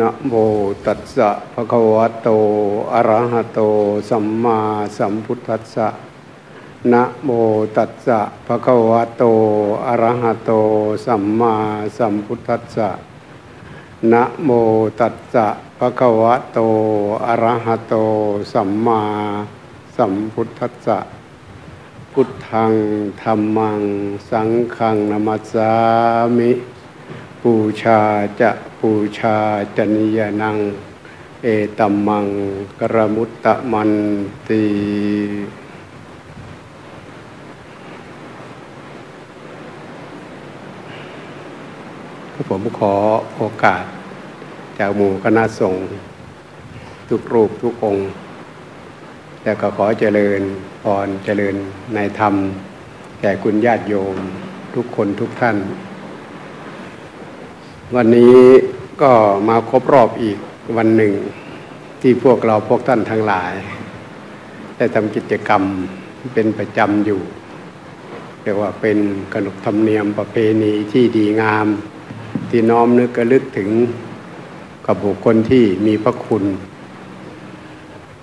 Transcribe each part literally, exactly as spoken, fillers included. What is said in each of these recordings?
นะโมตัสสะภะคะวะโตอะระหะโตสัมมาสัมพุทธัสสะนะโมตัสสะภะคะวะโตอะระหะโตสัมมาสัมพุทธัสสะนะโมตัสสะภะคะวะโตอะระหะโตสัมมาสัมพุทธัสสะพุทธังธัมมังสังฆังนะมัสสามิปูชาจะปูชาจนิยนังเอตัมมังกรมุตตะมันติผมขอโอกาสจากหมู่คณะสงฆ์ทุกรูปทุกองค์แต่ก็ขอเจริญพรเจริญในธรรมแก่คุณญาติโยมทุกคนทุกท่านวันนี้ก็มาครบรอบอีกวันหนึ่งที่พวกเราพวกท่านทั้งหลายได้ทำกิจกรรมเป็นประจำอยู่เรียกว่าเป็นขนบธรรมเนียมประเพณีที่ดีงามที่น้อมนึกระลึกถึงกับบุคคลที่มีพระคุณ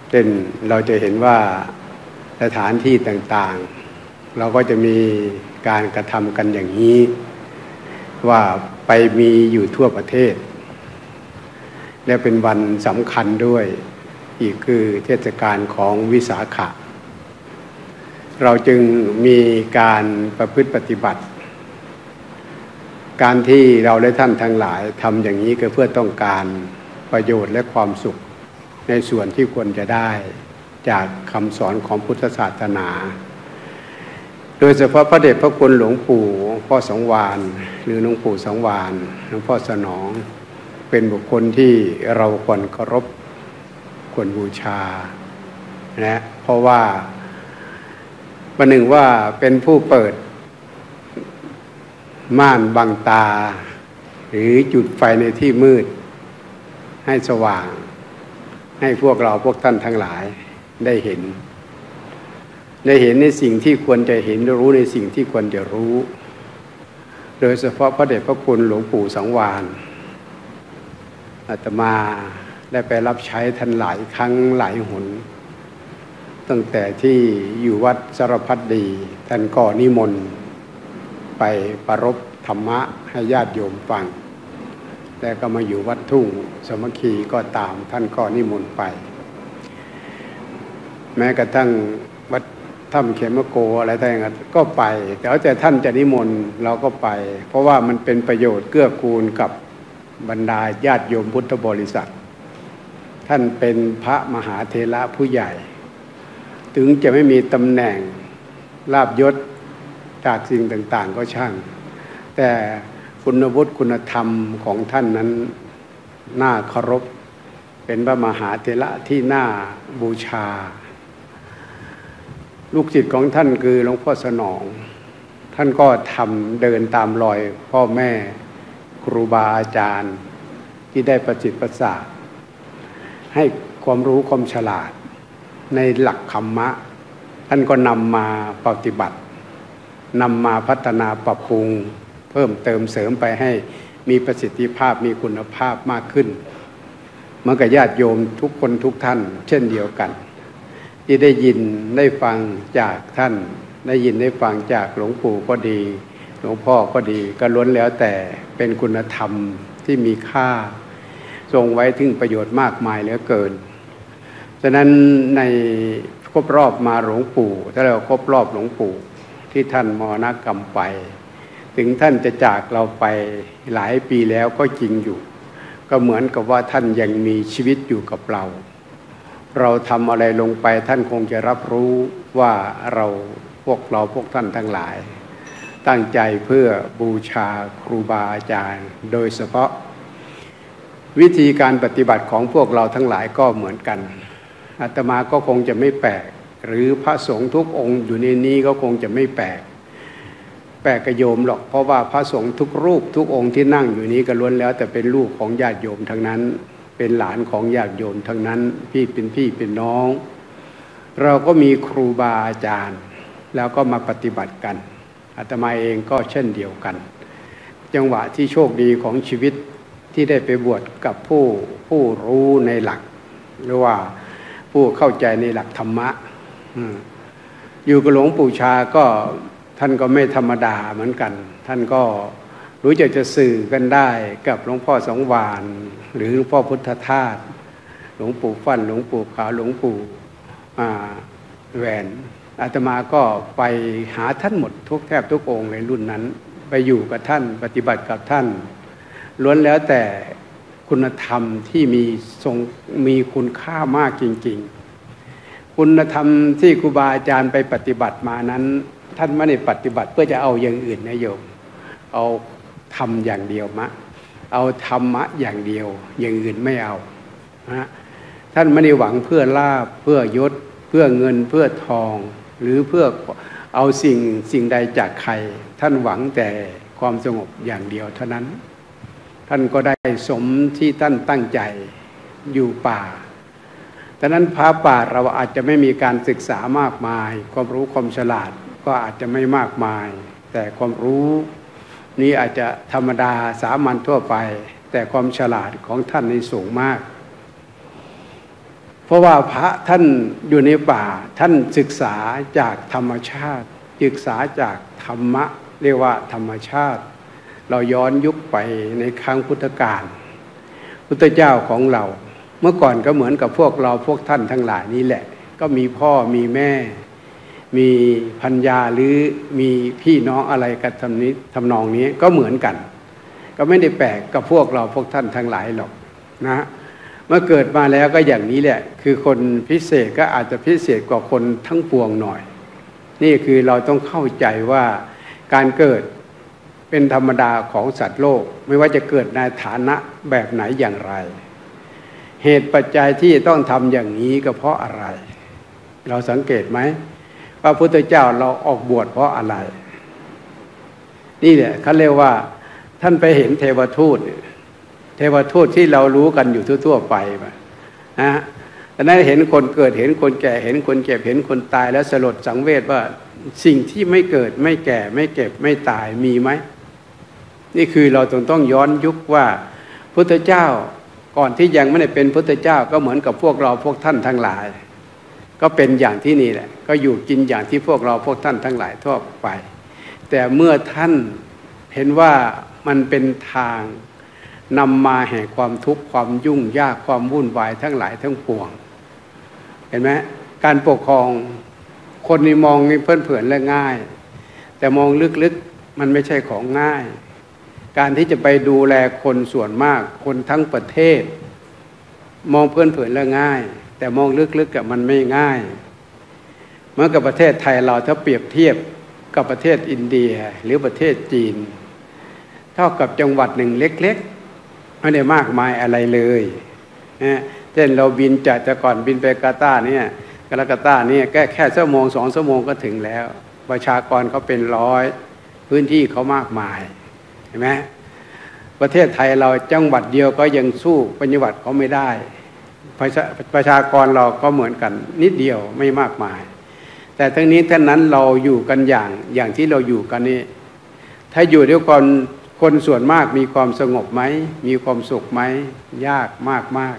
เช่นเราจะเห็นว่าสถานที่ต่างๆเราก็จะมีการกระทำกันอย่างนี้ว่าไปมีอยู่ทั่วประเทศและเป็นวันสำคัญด้วยอีกคือเทศกาลของวิสาขะเราจึงมีการประพฤติปฏิบัติการที่เราและท่านทั้งหลายทำอย่างนี้ก็เพื่อต้องการประโยชน์และความสุขในส่วนที่ควรจะได้จากคำสอนของพุทธศาสนาโดยเฉพาะพระเดชพระคุณหลวงปู่พ่อสังวาลหรือหลวงปู่สังวาลหลวงพ่อสนองเป็นบุคคลที่เราควรเคารพควรบูชานะเพราะว่าประหนึ่งว่าเป็นผู้เปิดม่านบังตาหรือจุดไฟในที่มืดให้สว่างให้พวกเราพวกท่านทั้งหลายได้เห็นได้เห็นในสิ่งที่ควรจะเห็นรู้ในสิ่งที่ควรจะรู้โดยเฉพาะพระเดชพระคุณหลวงปู่สังวาลอาตมาได้ไปรับใช้ท่านหลายครั้งหลายหนตั้งแต่ที่อยู่วัดสารพัดดีท่านก็นิมนต์ไปประรบธรรมะให้ญาติโยมฟังแต่ก็มาอยู่วัดทุ่งสามัคคีก็ตามท่านก็นิมนต์ไปแม้กระทั่งวัดถ้ำเขมโกอะไรต่างๆก็ไปแต่ว่าแต่ท่านจะนิมนต์เราก็ไปเพราะว่ามันเป็นประโยชน์เกื้อกูลกับบรรดาญาติโยมพุทธบริษัทท่านเป็นพระมหาเถระผู้ใหญ่ถึงจะไม่มีตำแหน่งลาภยศจากสิ่งต่างๆก็ช่างแต่คุณวุฒิคุณธรรมของท่านนั้นน่าเคารพเป็นพระมหาเถระที่น่าบูชาลูกศิษย์ของท่านคือหลวงพ่อสนองท่านก็ทำเดินตามรอยพ่อแม่ครูบาอาจารย์ที่ได้ประจิตประสาทให้ความรู้ความฉลาดในหลักธรรมะท่านก็นำมาปฏิบัตินำมาพัฒนาปรับปรุงเพิ่มเติมเสริมไปให้มีประสิทธิภาพมีคุณภาพมากขึ้นเมื่อกับญาติโยมทุกคนทุกท่านเช่นเดียวกันที่ได้ยินได้ฟังจากท่านได้ยินได้ฟังจากหลวงปู่ก็ดีหลวงพ่อก็ดีก็ล้วนแล้วแต่เป็นคุณธรรมที่มีค่าทรงไว้ถึงประโยชน์มากมายเหลือเกินฉะนั้นในครบรอบมาหลวงปู่ถ้าเราครบรอบหลวงปู่ที่ท่านมรณกรรมไปถึงท่านจะจากเราไปหลายปีแล้วก็จริงอยู่ก็เหมือนกับว่าท่านยังมีชีวิตอยู่กับเราเราทำอะไรลงไปท่านคงจะรับรู้ว่าเราพวกเราพวกท่านทั้งหลายตั้งใจเพื่อบูชาครูบาอาจารย์โดยเฉพาะวิธีการปฏิบัติของพวกเราทั้งหลายก็เหมือนกันอาตมาก็คงจะไม่แปลกหรือพระสงฆ์ทุกองค์อยู่ในนี้ก็คงจะไม่แปลกแปลกโยมหรอกเพราะว่าพระสงฆ์ทุกรูปทุกองค์ที่นั่งอยู่นี้ก็ล้วนแล้วแต่เป็นลูกของญาติโยมทั้งนั้นเป็นหลานของญาติโยมทั้งนั้นพี่เป็นพี่เป็นน้องเราก็มีครูบาอาจารย์แล้วก็มาปฏิบัติกันอาตมาเองก็เช่นเดียวกันจังหวะที่โชคดีของชีวิต ที่ได้ไปบวชกับผู้ผู้รู้ในหลักหรือว่าผู้เข้าใจในหลักธรรมะอยู่กับหลวงปู่ชาก็ท่านก็ไม่ธรรมดาเหมือนกันท่านก็รู้จักจะสื่อกันได้กับหลวงพ่อสังวานหรือหลวงพ่อพุทธทาสหลวงปู่ฟั่นหลวงปู่ขาวหลวงปู่แหวนอาตมาก็ไปหาท่านหมดทุกแทบทุกองค์ในรุ่นนั้นไปอยู่กับท่านปฏิบัติกับท่านล้วนแล้วแต่คุณธรรมที่มีทรงมีคุณค่ามากจริงๆคุณธรรมที่ครูบาอาจารย์ไปปฏิบัติมานั้นท่านไม่ได้ปฏิบัติเพื่อจะเอาอย่างอื่นนะโยมเอาธรรมอย่างเดียวมะเอาธรรมะอย่างเดียวอย่างอื่นไม่เอานะท่านไม่ได้หวังเพื่อลาภเพื่อยศเพื่อเงินเพื่อทองหรือเพื่อเอาสิ่งสิ่งใดจากใครท่านหวังแต่ความสงบอย่างเดียวเท่านั้นท่านก็ได้สมที่ท่านตั้งใจอยู่ป่าดังนั้นพระป่าเราอาจจะไม่มีการศึกษามากมายความรู้ความฉลาดก็อาจจะไม่มากมายแต่ความรู้นี้อาจจะธรรมดาสามัญทั่วไปแต่ความฉลาดของท่านนี่สูงมากเพราะว่าพระท่านอยู่ในป่าท่านศึกษาจากธรรมชาติศึกษาจากธรรมะเรียกว่าธรรมชาติเราย้อนยุคไปในครั้งพุทธกาลพุทธเจ้าของเราเมื่อก่อนก็เหมือนกับพวกเราพวกท่านทั้งหลายนี่แหละก็มีพ่อมีแม่มีพันยาหรือมีพี่น้องอะไรกันทำนี้ทำนองนี้ก็เหมือนกันก็ไม่ได้แปลกกับพวกเราพวกท่านทั้งหลายหรอกนะเมื่อเกิดมาแล้วก็อย่างนี้แหละคือคนพิเศษก็อาจจะพิเศษกว่าคนทั้งปวงหน่อยนี่คือเราต้องเข้าใจว่าการเกิดเป็นธรรมดาของสัตว์โลกไม่ว่าจะเกิดในฐานะแบบไหนอย่างไรเหตุปัจจัยที่ต้องทำอย่างนี้ก็เพราะอะไรเราสังเกตไหมพระพุทธเจ้าเราออกบวชเพราะอะไรนี่แหละเขาเรียกว่าท่านไปเห็นเทวทูตเทวทูตที่เรารู้กันอยู่ทั่วๆไปนะแต่นั้นเห็นคนเกิดเห็นคนแก่เห็นคนเจ็บเห็นคนตายแล้วสลดสังเวชว่าสิ่งที่ไม่เกิดไม่แก่ไม่เก็บไม่ตายมีไหมนี่คือเราต้องต้องย้อนยุคว่าพุทธเจ้าก่อนที่ยังไม่ได้เป็นพุทธเจ้าก็เหมือนกับพวกเราพวกท่านทั้งหลายก็เป็นอย่างที่นี่แหละก็อยู่กินอย่างที่พวกเราพวกท่านทั้งหลายทั่วไปแต่เมื่อท่านเห็นว่ามันเป็นทางนำมาแห่งความทุกข์ความยุ่งยากความวุ่นวายทั้งหลายทั้งปวงเห็นไหมการปกครองคนนี่มองเพื่อนเผื่อนและง่ายแต่มองลึกๆมันไม่ใช่ของง่ายการที่จะไปดูแลคนส่วนมากคนทั้งประเทศมองเพื่อนเผื่อนและง่ายแต่มองลึกๆกับมันไม่ง่ายเมื่อกับประเทศไทยเราถ้าเปรียบเทียบกับประเทศอินเดียหรือประเทศจีนเท่ากับจังหวัดหนึ่งเล็กๆไม่ได้มากมายอะไรเลยนะเช่นเราบินจากแต่ก่อนบินไปกาตาร์เนี่ยกาตาร์เนี่ยแค่แค่ชั่วโมงสองชั่วโมงก็ถึงแล้วประชากรเขาเป็นร้อยพื้นที่เขามากมายเห็นไหมประเทศไทยเราจังหวัดเดียวก็ยังสู้ปัญญาวัดเขาไม่ได้ประชาประชากรเราก็เหมือนกันนิดเดียวไม่มากมายแต่ทั้งนี้ทั้งนั้นเราอยู่กันอย่างอย่างที่เราอยู่กันนี่ถ้าอยู่ด้วยกันคนส่วนมากมีความสงบไหมมีความสุขไหมยากมากมาก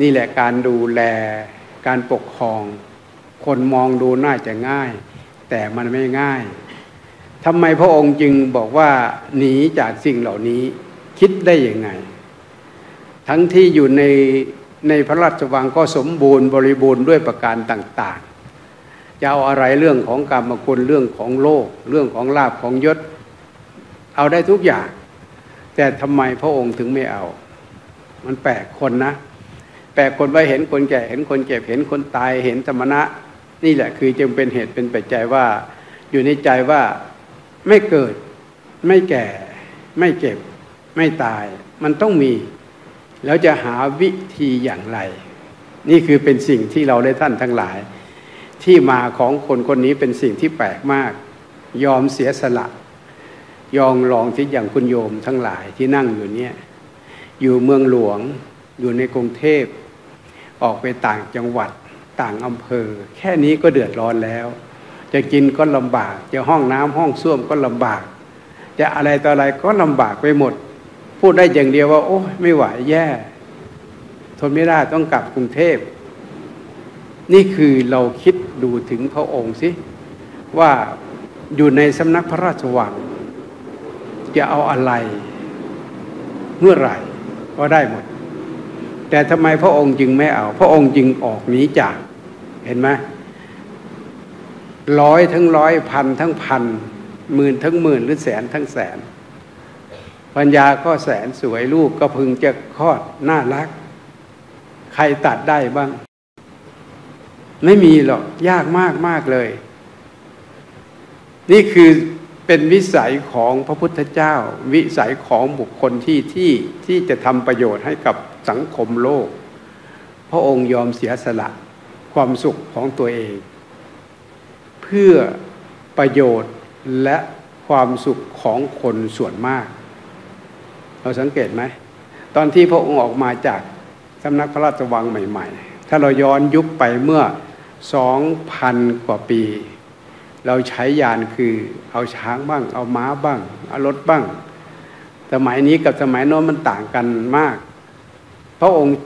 นี่แหละการดูแลการปกครองคนมองดูน่าจะง่ายแต่มันไม่ง่ายทำไมพระองค์จึงบอกว่าหนีจากสิ่งเหล่านี้คิดได้ยังไงทั้งที่อยู่ในในพระราชวังก็สมบูรณ์บริบูรณ์ด้วยประการต่างๆจะเอาอะไรเรื่องของกรรมคุณเรื่องของโลกเรื่องของลาภของยศเอาได้ทุกอย่างแต่ทำไมพระองค์ถึงไม่เอามันแปลกคนนะแปลกคนว่าเห็นคนแก่เห็นคนเจ็บเห็นคนตายเห็นธรรมะนี่แหละคือจึงเป็นเหตุเป็นปัจจัยว่าอยู่ในใจว่าไม่เกิดไม่แก่ไม่เจ็บไม่ตายมันต้องมีแล้วจะหาวิธีอย่างไรนี่คือเป็นสิ่งที่เราได้ท่านทั้งหลายที่มาของคนคนนี้เป็นสิ่งที่แปลกมากยอมเสียสละยอมลองที่อย่างคุณโยมทั้งหลายที่นั่งอยู่เนี่ยอยู่เมืองหลวงอยู่ในกรุงเทพออกไปต่างจังหวัดต่างอำเภอแค่นี้ก็เดือดร้อนแล้วจะกินก็ลำบากจะห้องน้ำห้องส้วมก็ลำบากจะอะไรต่ออะไรก็ลำบากไปหมด พูดได้อย่างเดียวว่าโอ้ไม่ไหวแย่ทนไม่ได้ต้องกลับกรุงเทพนี่คือเราคิดดูถึงพระองค์สิว่าอยู่ในสำนักพระราชวังจะเอาอะไรเมื่อไหร่ก็ได้หมดแต่ทำไมพระองค์จึงไม่เอาพระองค์จึงออกหนีจากเห็นไหมร้อยทั้งร้อยพันทั้งพันหมื่นทั้งหมื่นหรือแสนทั้งแสนปัญญาก็แสนสวยลูกก็พึงจะคลอดน่ารักใครตัดได้บ้างไม่มีหรอกยากมากมากเลยนี่คือเป็นวิสัยของพระพุทธเจ้าวิสัยของบุคคลที่ที่ที่จะทำประโยชน์ให้กับสังคมโลกพระองค์ยอมเสียสละความสุขของตัวเองเพื่อประโยชน์และความสุขของคนส่วนมากเราสังเกตไหมตอนที่พระองค์ออกมาจากสำนักพระราชวังใหม่ๆถ้าเราย้อนยุคไปเมื่อสองพันกว่าปีเราใช้ยานคือเอาช้างบ้างเอาม้าบ้างเอารถบ้างสมัยนี้กับสมัยโน้นมันต่างกันมากพระองค์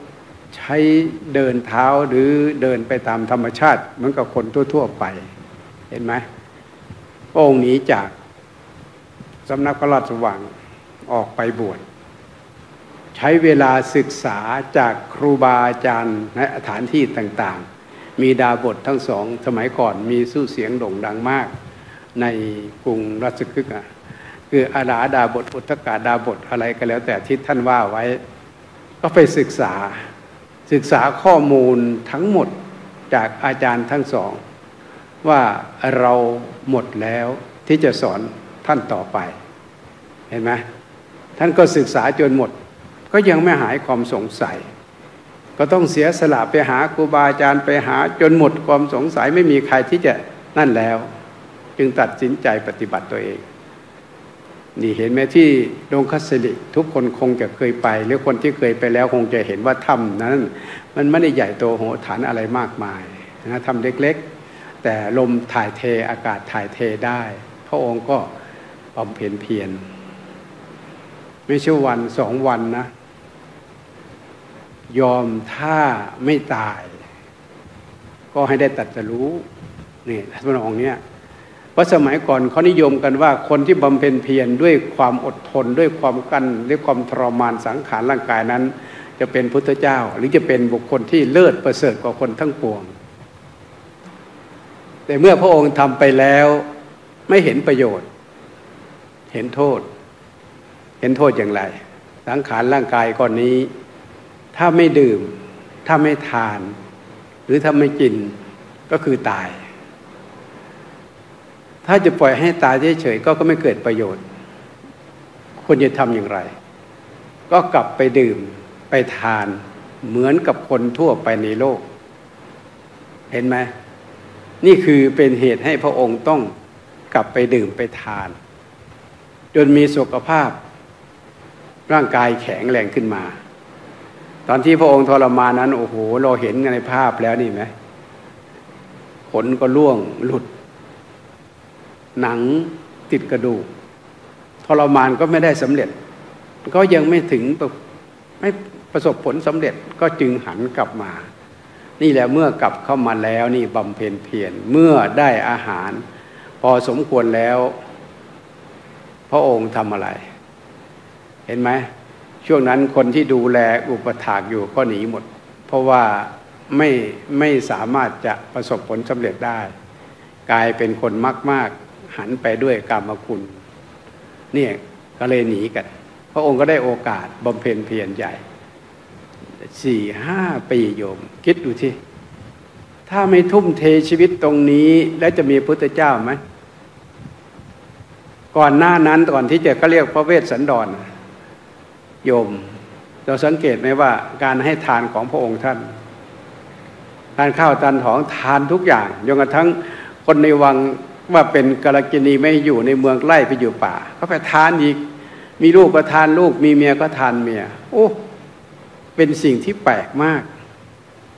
ใช้เดินเท้าหรือเดินไปตามธรรมชาติเหมือนกับคนทั่วๆไปเห็นไหมพระองค์หนีจากสำนักพระราชวังออกไปบวชใช้เวลาศึกษาจากครูบาอาจารย์ในสถานที่ต่างๆมีดาบททั้งสองสมัยก่อนมีชื่อเสียงโด่งดังมากในกรุงรัชคฤห์คืออาราดาบทอุทกาดาบทอะไรก็แล้วแต่ที่ท่านว่าไว้ก็ไปศึกษาศึกษาข้อมูลทั้งหมดจากอาจารย์ทั้งสองว่าเราหมดแล้วที่จะสอนท่านต่อไปเห็นไหมท่านก็ศึกษาจนหมดก็ยังไม่หายความสงสัยก็ต้องเสียสละไปหาครูบาอาจารย์ไปหาจนหมดความสงสัยไม่มีใครที่จะนั่นแล้วจึงตัดสินใจปฏิบัติตัวเองนี่เห็นไหมที่ดงคัสลิทุกคนคงจะเคยไปหรือคนที่เคยไปแล้วคงจะเห็นว่าถ้ำนั้นมันไม่ได้ใหญ่โตโหฐานอะไรมากมายนะถ้ำเล็กๆแต่ลมถ่ายเทอากาศถ่ายเทได้พระองค์ก็บำเพ็ญเพียรไม่ใช่วันสองวันนะยอมถ้าไม่ตายก็ให้ได้ตรัสรู้นี่ท่านพระองค์เนี่ยเพราะสมัยก่อนเขานิยมกันว่าคนที่บำเพ็ญเพียรด้วยความอดทนด้วยความกั้นด้วยความทรมานสังขารร่างกายนั้นจะเป็นพุทธเจ้าหรือจะเป็นบุคคลที่เลิศประเสริฐกว่าคนทั้งปวงแต่เมื่อพระองค์ทำไปแล้วไม่เห็นประโยชน์เห็นโทษเห็นโทษอย่างไรสังขารร่างกายก้อนนี้ถ้าไม่ดื่มถ้าไม่ทานหรือถ้าไม่กินก็คือตายถ้าจะปล่อยให้ตายเฉยๆก็ก็ไม่เกิดประโยชน์ควรจะทำอย่างไรก็กลับไปดื่มไปทานเหมือนกับคนทั่วไปในโลกเห็นไหมนี่คือเป็นเหตุให้พระองค์ต้องกลับไปดื่มไปทานจนมีสุขภาพร่างกายแข็งแรงขึ้นมาตอนที่พระองค์ทรมานนั้นโอ้โหเราเห็นในภาพแล้วนี่ไหมขนก็ร่วงหลุดหนังติดกระดูกทรมานก็ไม่ได้สำเร็จก็ยังไม่ถึงไม่ประสบผลสำเร็จก็จึงหันกลับมานี่แหละเมื่อกลับเข้ามาแล้วนี่บำเพ็ญเพียรเมื่อได้อาหารพอสมควรแล้วพระองค์ทำอะไรเห็นไหมช่วงนั้นคนที่ดูแลอุปถากอยู่ก็หนีหมดเพราะว่าไม่ไม่สามารถจะประสบผลสำเร็จได้กลายเป็นคนมากๆหันไปด้วยกามคุณเนี่ยก็เลยหนีกันพระองค์ก็ได้โอกาสบำเพ็ญเพียรใหญ่สี่ห้าปีโยมคิดดูที่ถ้าไม่ทุ่มเทชีวิตตรงนี้แล้วจะมีพุทธเจ้าไหมก่อนหน้านั้นก่อนที่จะเขาเรียกพระเวสสันดรโยมเราสังเกตไหมว่าการให้ทานของพระองค์ท่านทานข้าวทานของทานทุกอย่างจนกระทั่งคนในวังว่าเป็นกาลกิณีไม่อยู่ในเมืองไล่ไปอยู่ป่าก็ไปทานอีกมีลูกก็ทานลูกมีเมียก็ทานเมียโอ้เป็นสิ่งที่แปลกมาก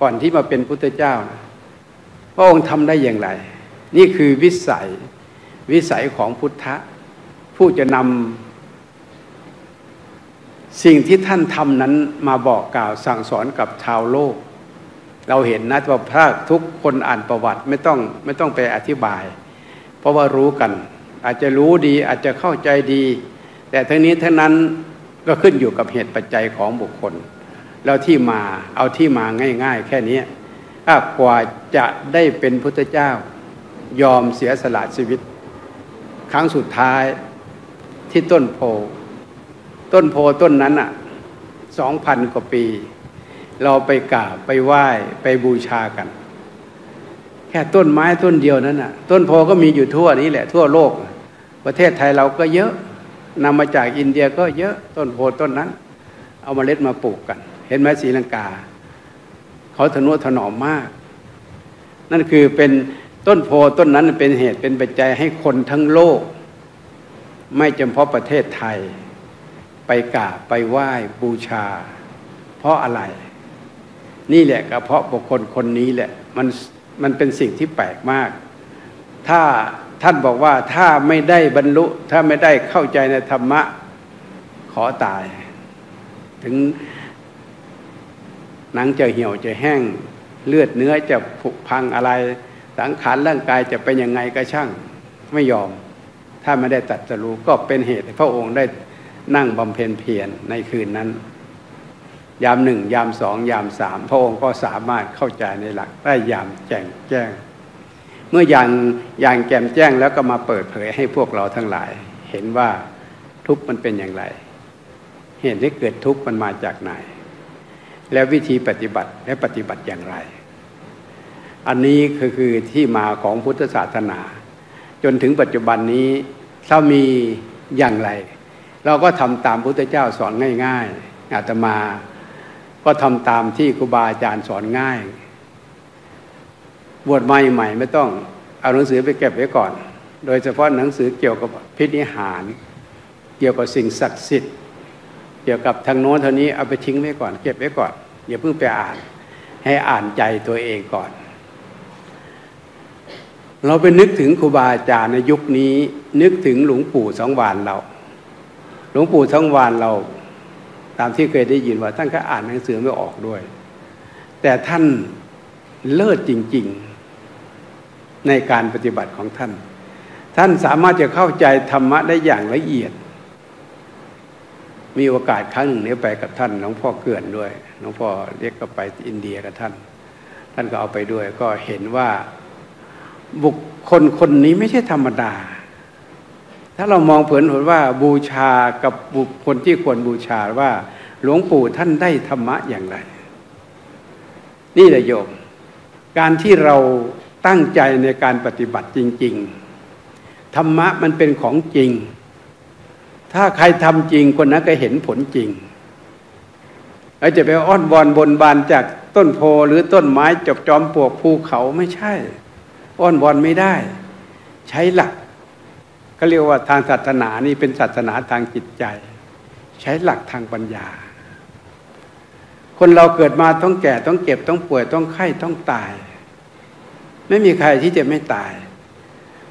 ก่อนที่มาเป็นพุทธเจ้านะพระองค์ทำได้อย่างไรนี่คือวิสัยวิสัยของพุทธะผู้จะนำ สิ่งที่ท่านทำนั้นมาบอกกล่าวสั่งสอนกับชาวโลกเราเห็นนะว่าพระทุกคนอ่านประวัติไม่ต้องไม่ต้องไปอธิบายเพราะว่ารู้กันอาจจะรู้ดีอาจจะเข้าใจดีแต่ทั้งนี้ทั้งนั้นก็ขึ้นอยู่กับเหตุปัจจัยของบุคคลแล้วที่มาเอาที่มาง่ายๆแค่นี้กว่าจะได้เป็นพุทธเจ้ายอมเสียสละชีวิตครั้งสุดท้ายที่ต้นโพต้นโพต้นนั้นอ่ะสองพันกว่าปีเราไปกราบไปไหว้ไปบูชากันแค่ต้นไม้ต้นเดียวนั้นอ่ะต้นโพก็มีอยู่ทั่วนี้แหละทั่วโลกประเทศไทยเราก็เยอะนำมาจากอินเดียก็เยอะต้นโพต้นนั้นเอาเมล็ดมาปลูกกันเห็นไหมศรีลังกาเขาทะนุถนอมมากนั่นคือเป็นต้นโพต้นนั้นเป็นเหตุเป็นปัจจัยให้คนทั้งโลกไม่เฉพาะประเทศไทยไปกราบไปไหว้บูชาเพราะอะไรนี่แหละก็เพราะบุคคลคนนี้แหละมันมันเป็นสิ่งที่แปลกมากถ้าท่านบอกว่าถ้าไม่ได้บรรลุถ้าไม่ได้เข้าใจในธรรมะขอตายถึงหนังจะเหี่ยวจะแห้งเลือดเนื้อจะผุพังอะไรสังขารร่างกายจะเป็นยังไงก็ช่างไม่ยอมถ้าไม่ได้ตรัสรู้ก็เป็นเหตุให้พระองค์ได้นั่งบำเพ็ญเพียรในคืนนั้นยามหนึ่งยามสองยามสามพระองค์ก็สามารถเข้าใจในหลักได้ยามแจ่มแจ้งเมื่ออย่างอย่างแจ่มแจ้งแล้วก็มาเปิดเผยให้พวกเราทั้งหลายเห็นว่าทุกข์มันเป็นอย่างไรเหตุที่เกิดทุกข์มันมาจากไหนแล้ววิธีปฏิบัติและปฏิบัติอย่างไรอันนี้คือคือที่มาของพุทธศาสนาจนถึงปัจจุบันนี้ถ้ามีอย่างไรเราก็ทำตามพุทธเจ้าสอนง่ายๆอาตมาก็ทำตามที่ครูบาอาจารย์สอนง่ายบวชใหม่ๆไม่ต้องเอาหนังสือไปเก็บไว้ก่อนโดยเฉพาะหนังสือเกี่ยวกับพิธีหารเกี่ยวกับสิ่งศักดิ์สิทธิ์เกี่ยวกับทางโน้นเท่านี้เอาไปทิ้งไว้ก่อนเก็บไว้ก่อนอย่าเพิ่งไปอ่านให้อ่านใจตัวเองก่อนเราไปนึกถึงครูบาอาจารย์ในยุคนี้นึกถึงหลวงปู่สังวานเราหลวงปู่สังวานเราตามที่เคยได้ยินว่าท่านก็อ่านหนังสือไม่ออกด้วยแต่ท่านเลิศจริงๆในการปฏิบัติของท่านท่านสามารถจะเข้าใจธรรมะได้อย่างละเอียดมีโอกาสครั้งหนึ่งเนี่ยไปกับท่านหลวงพ่อเกื่อนด้วยหลวงพ่อเรียกก็ไปอินเดียกับท่านท่านก็เอาไปด้วยก็เห็นว่าบุคคลคนนี้ไม่ใช่ธรรมดาถ้าเรามองเผินเห็นว่าบูชากับบุคคลที่ควรบูชาว่าหลวงปู่ท่านได้ธรรมะอย่างไรนี่แหละโยมการที่เราตั้งใจในการปฏิบัติจริงๆธรรมะมันเป็นของจริงถ้าใครทำจริงคนนั้นก็เห็นผลจริงแล้วจะไปอ้อนวอนบนบานจากต้นโพหรือต้นไม้จบจอมปลวกภูเขาไม่ใช่อ้อนวอนไม่ได้ใช้หลักก็เรียกว่าทางศาสนานี่เป็นศาสนาทางจิตใจใช้หลักทางปัญญาคนเราเกิดมาต้องแก่ต้องเจ็บต้องป่วยต้องไข้ต้องตายไม่มีใครที่จะไม่ตาย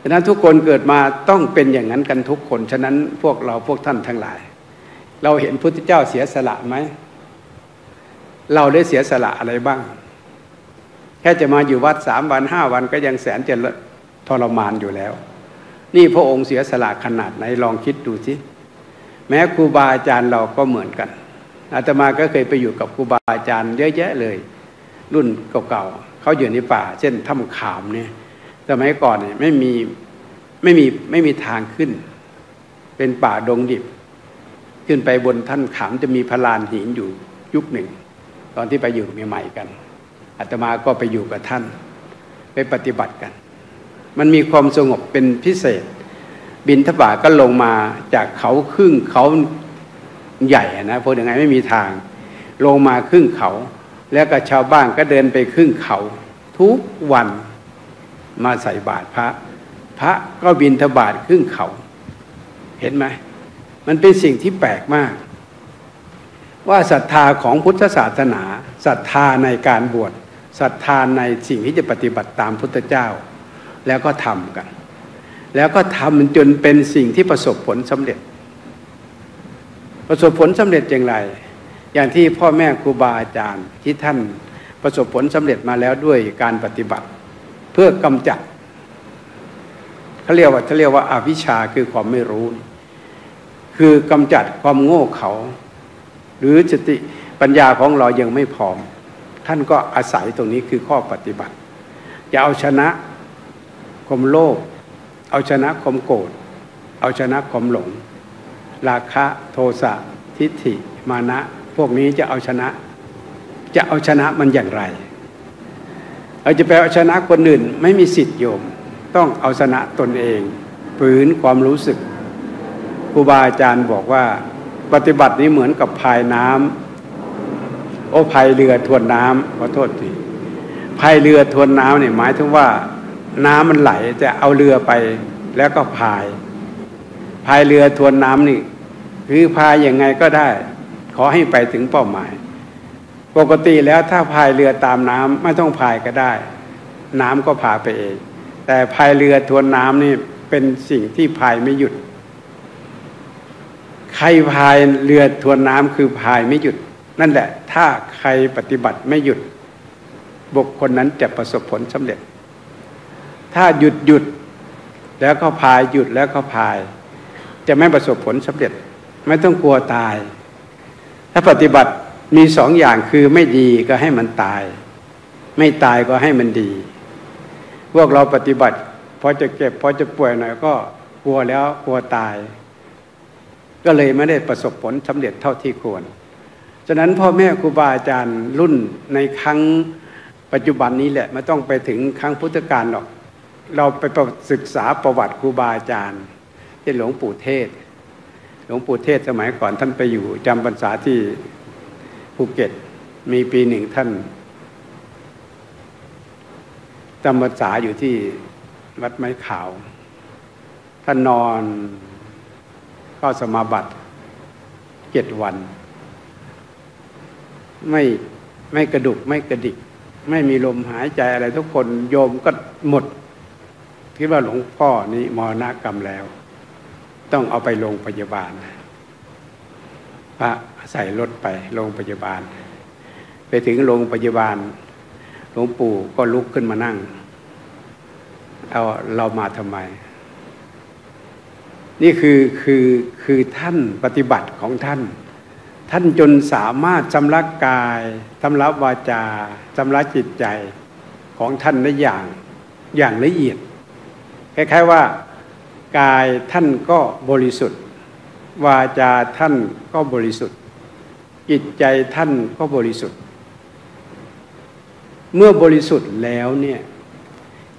ฉะนั้นทุกคนเกิดมาต้องเป็นอย่างนั้นกันทุกคนฉะนั้นพวกเราพวกท่านทั้งหลายเราเห็นพุทธเจ้าเสียสละไหมเราได้เสียสละอะไรบ้างแค่จะมาอยู่วัดสามวันห้าวันก็ยังแสนจะทรมานอยู่แล้วนี่พระองค์เสียสละขนาดไหนลองคิดดูสิแม้ครูบาอาจารย์เราก็เหมือนกันอาตมาก็เคยไปอยู่กับครูบาอาจารย์เยอะแยะเลยรุ่นเก่าๆเขาอยู่ในป่าเช่นถ้ำขามเนี่ยสมัยก่อนเนี่ยไม่มีไม่มีไม่มีทางขึ้นเป็นป่าดงดิบขึ้นไปบนท่านขามจะมีพลานหินอยู่ยุคหนึ่งตอนที่ไปอยู่ใหม่ๆกันอาตมาก็ไปอยู่กับท่านไปปฏิบัติกันมันมีความสงบเป็นพิเศษบิณฑบาตก็ลงมาจากเขาครึ่งเขาใหญ่นะเพราะยังไงไม่มีทางลงมาครึ่งเขาแล้วก็ชาวบ้านก็เดินไปครึ่งเขาทุกวันมาใส่บาตรพระพระก็บิณฑบาตครึ่งเขาเห็นไหมมันเป็นสิ่งที่แปลกมากว่าศรัทธาของพุทธศาสนาศรัทธาในการบวชศรัทธาในสิ่งที่จะปฏิบัติตามพุทธเจ้าแล้วก็ทำกันแล้วก็ทำจนเป็นสิ่งที่ประสบผลสำเร็จ ประสบผลสำเร็จอย่างไรอย่างที่พ่อแม่ครูบาอาจารย์ที่ท่านประสบผลสำเร็จมาแล้วด้วยการปฏิบัติเพื่อกำจัดเขาเรียกว่าเขาเรียกว่าอวิชชาคือความไม่รู้คือกำจัดความโง่เขลาหรือสติปัญญาของเรายังไม่พร้อมท่านก็อาศัยตรงนี้คือข้อปฏิบัติจะเอาชนะความโลภเอาชนะความโกรธเอาชนะความหลงราคะโทสะทิฏฐิมานะพวกนี้จะเอาชนะจะเอาชนะมันอย่างไรเราจะไปเอาชนะคนอื่นไม่มีสิทธิโยมต้องเอาชนะตนเองฝืนความรู้สึกครูบาอาจารย์บอกว่าปฏิบัตินี้เหมือนกับพายน้ำโอ้พายเรือทวนน้ำขอโทษทีพายเรือทวนน้ำเนี่ยหมายถึงว่าน้ำมันไหลจะเอาเรือไปแล้วก็พายพายเรือทวนน้ำนี่คือพายยังไงก็ได้ขอให้ไปถึงเป้าหมายปกติแล้วถ้าพายเรือตามน้ำไม่ต้องพายก็ได้น้ำก็พาไปเองแต่พายเรือทวนน้ำนี่เป็นสิ่งที่พายไม่หยุดใครพายเรือทวนน้ำคือพายไม่หยุดนั่นแหละถ้าใครปฏิบัติไม่หยุดบุคคลนั้นจะประสบผลสำเร็จถ้าหยุดหยุดแล้วก็พายหยุดแล้วก็พายจะไม่ประสบผลสำเร็จไม่ต้องกลัวตายถ้าปฏิบัติมีสองอย่างคือไม่ดีก็ให้มันตายไม่ตายก็ให้มันดีพวกเราปฏิบัติพอจะเก็บพอจะป่วยหน่อยก็กลัวแล้วกลัวตายก็เลยไม่ได้ประสบผลสำเร็จเท่าที่ควรฉะนั้นพ่อแม่ครูบาอาจารย์รุ่นในครั้งปัจจุบันนี้แหละไม่ต้องไปถึงครั้งพุทธกาลหรอกเราไปศึกษาประวัติครูบาอาจารย์ที่หลวงปู่เทศหลวงปู่เทศสมัยก่อนท่านไปอยู่จำพรรษาที่ภูเก็ตมีปีหนึ่งท่านจำพรรษาอยู่ที่วัดไม้ขาวท่านนอนเข้าสมาบัติเจ็ดวันไม่ไม่กระดุกไม่กระดิกไม่มีลมหายใจอะไรทุกคนโยมก็หมดคิดว่าหลวงพ่อนี้มรณกรรมแล้วต้องเอาไปโรงพยาบาลพระใส่รถไปโรงพยาบาลไปถึงโรงพยาบาลหลวงปู่ก็ลุกขึ้นมานั่งเอาเรามาทำไมนี่คือคือคือท่านปฏิบัติของท่านท่านจนสามารถชำระกายชำระวาจาชำระจิตใจของท่านได้อย่างอย่างละเอียดคล้ายๆว่ากายท่านก็บริสุทธิ์วาจาท่านก็บริสุทธิ์จิตใจท่านก็บริสุทธิ์เมื่อบริสุทธิ์แล้วเนี่ย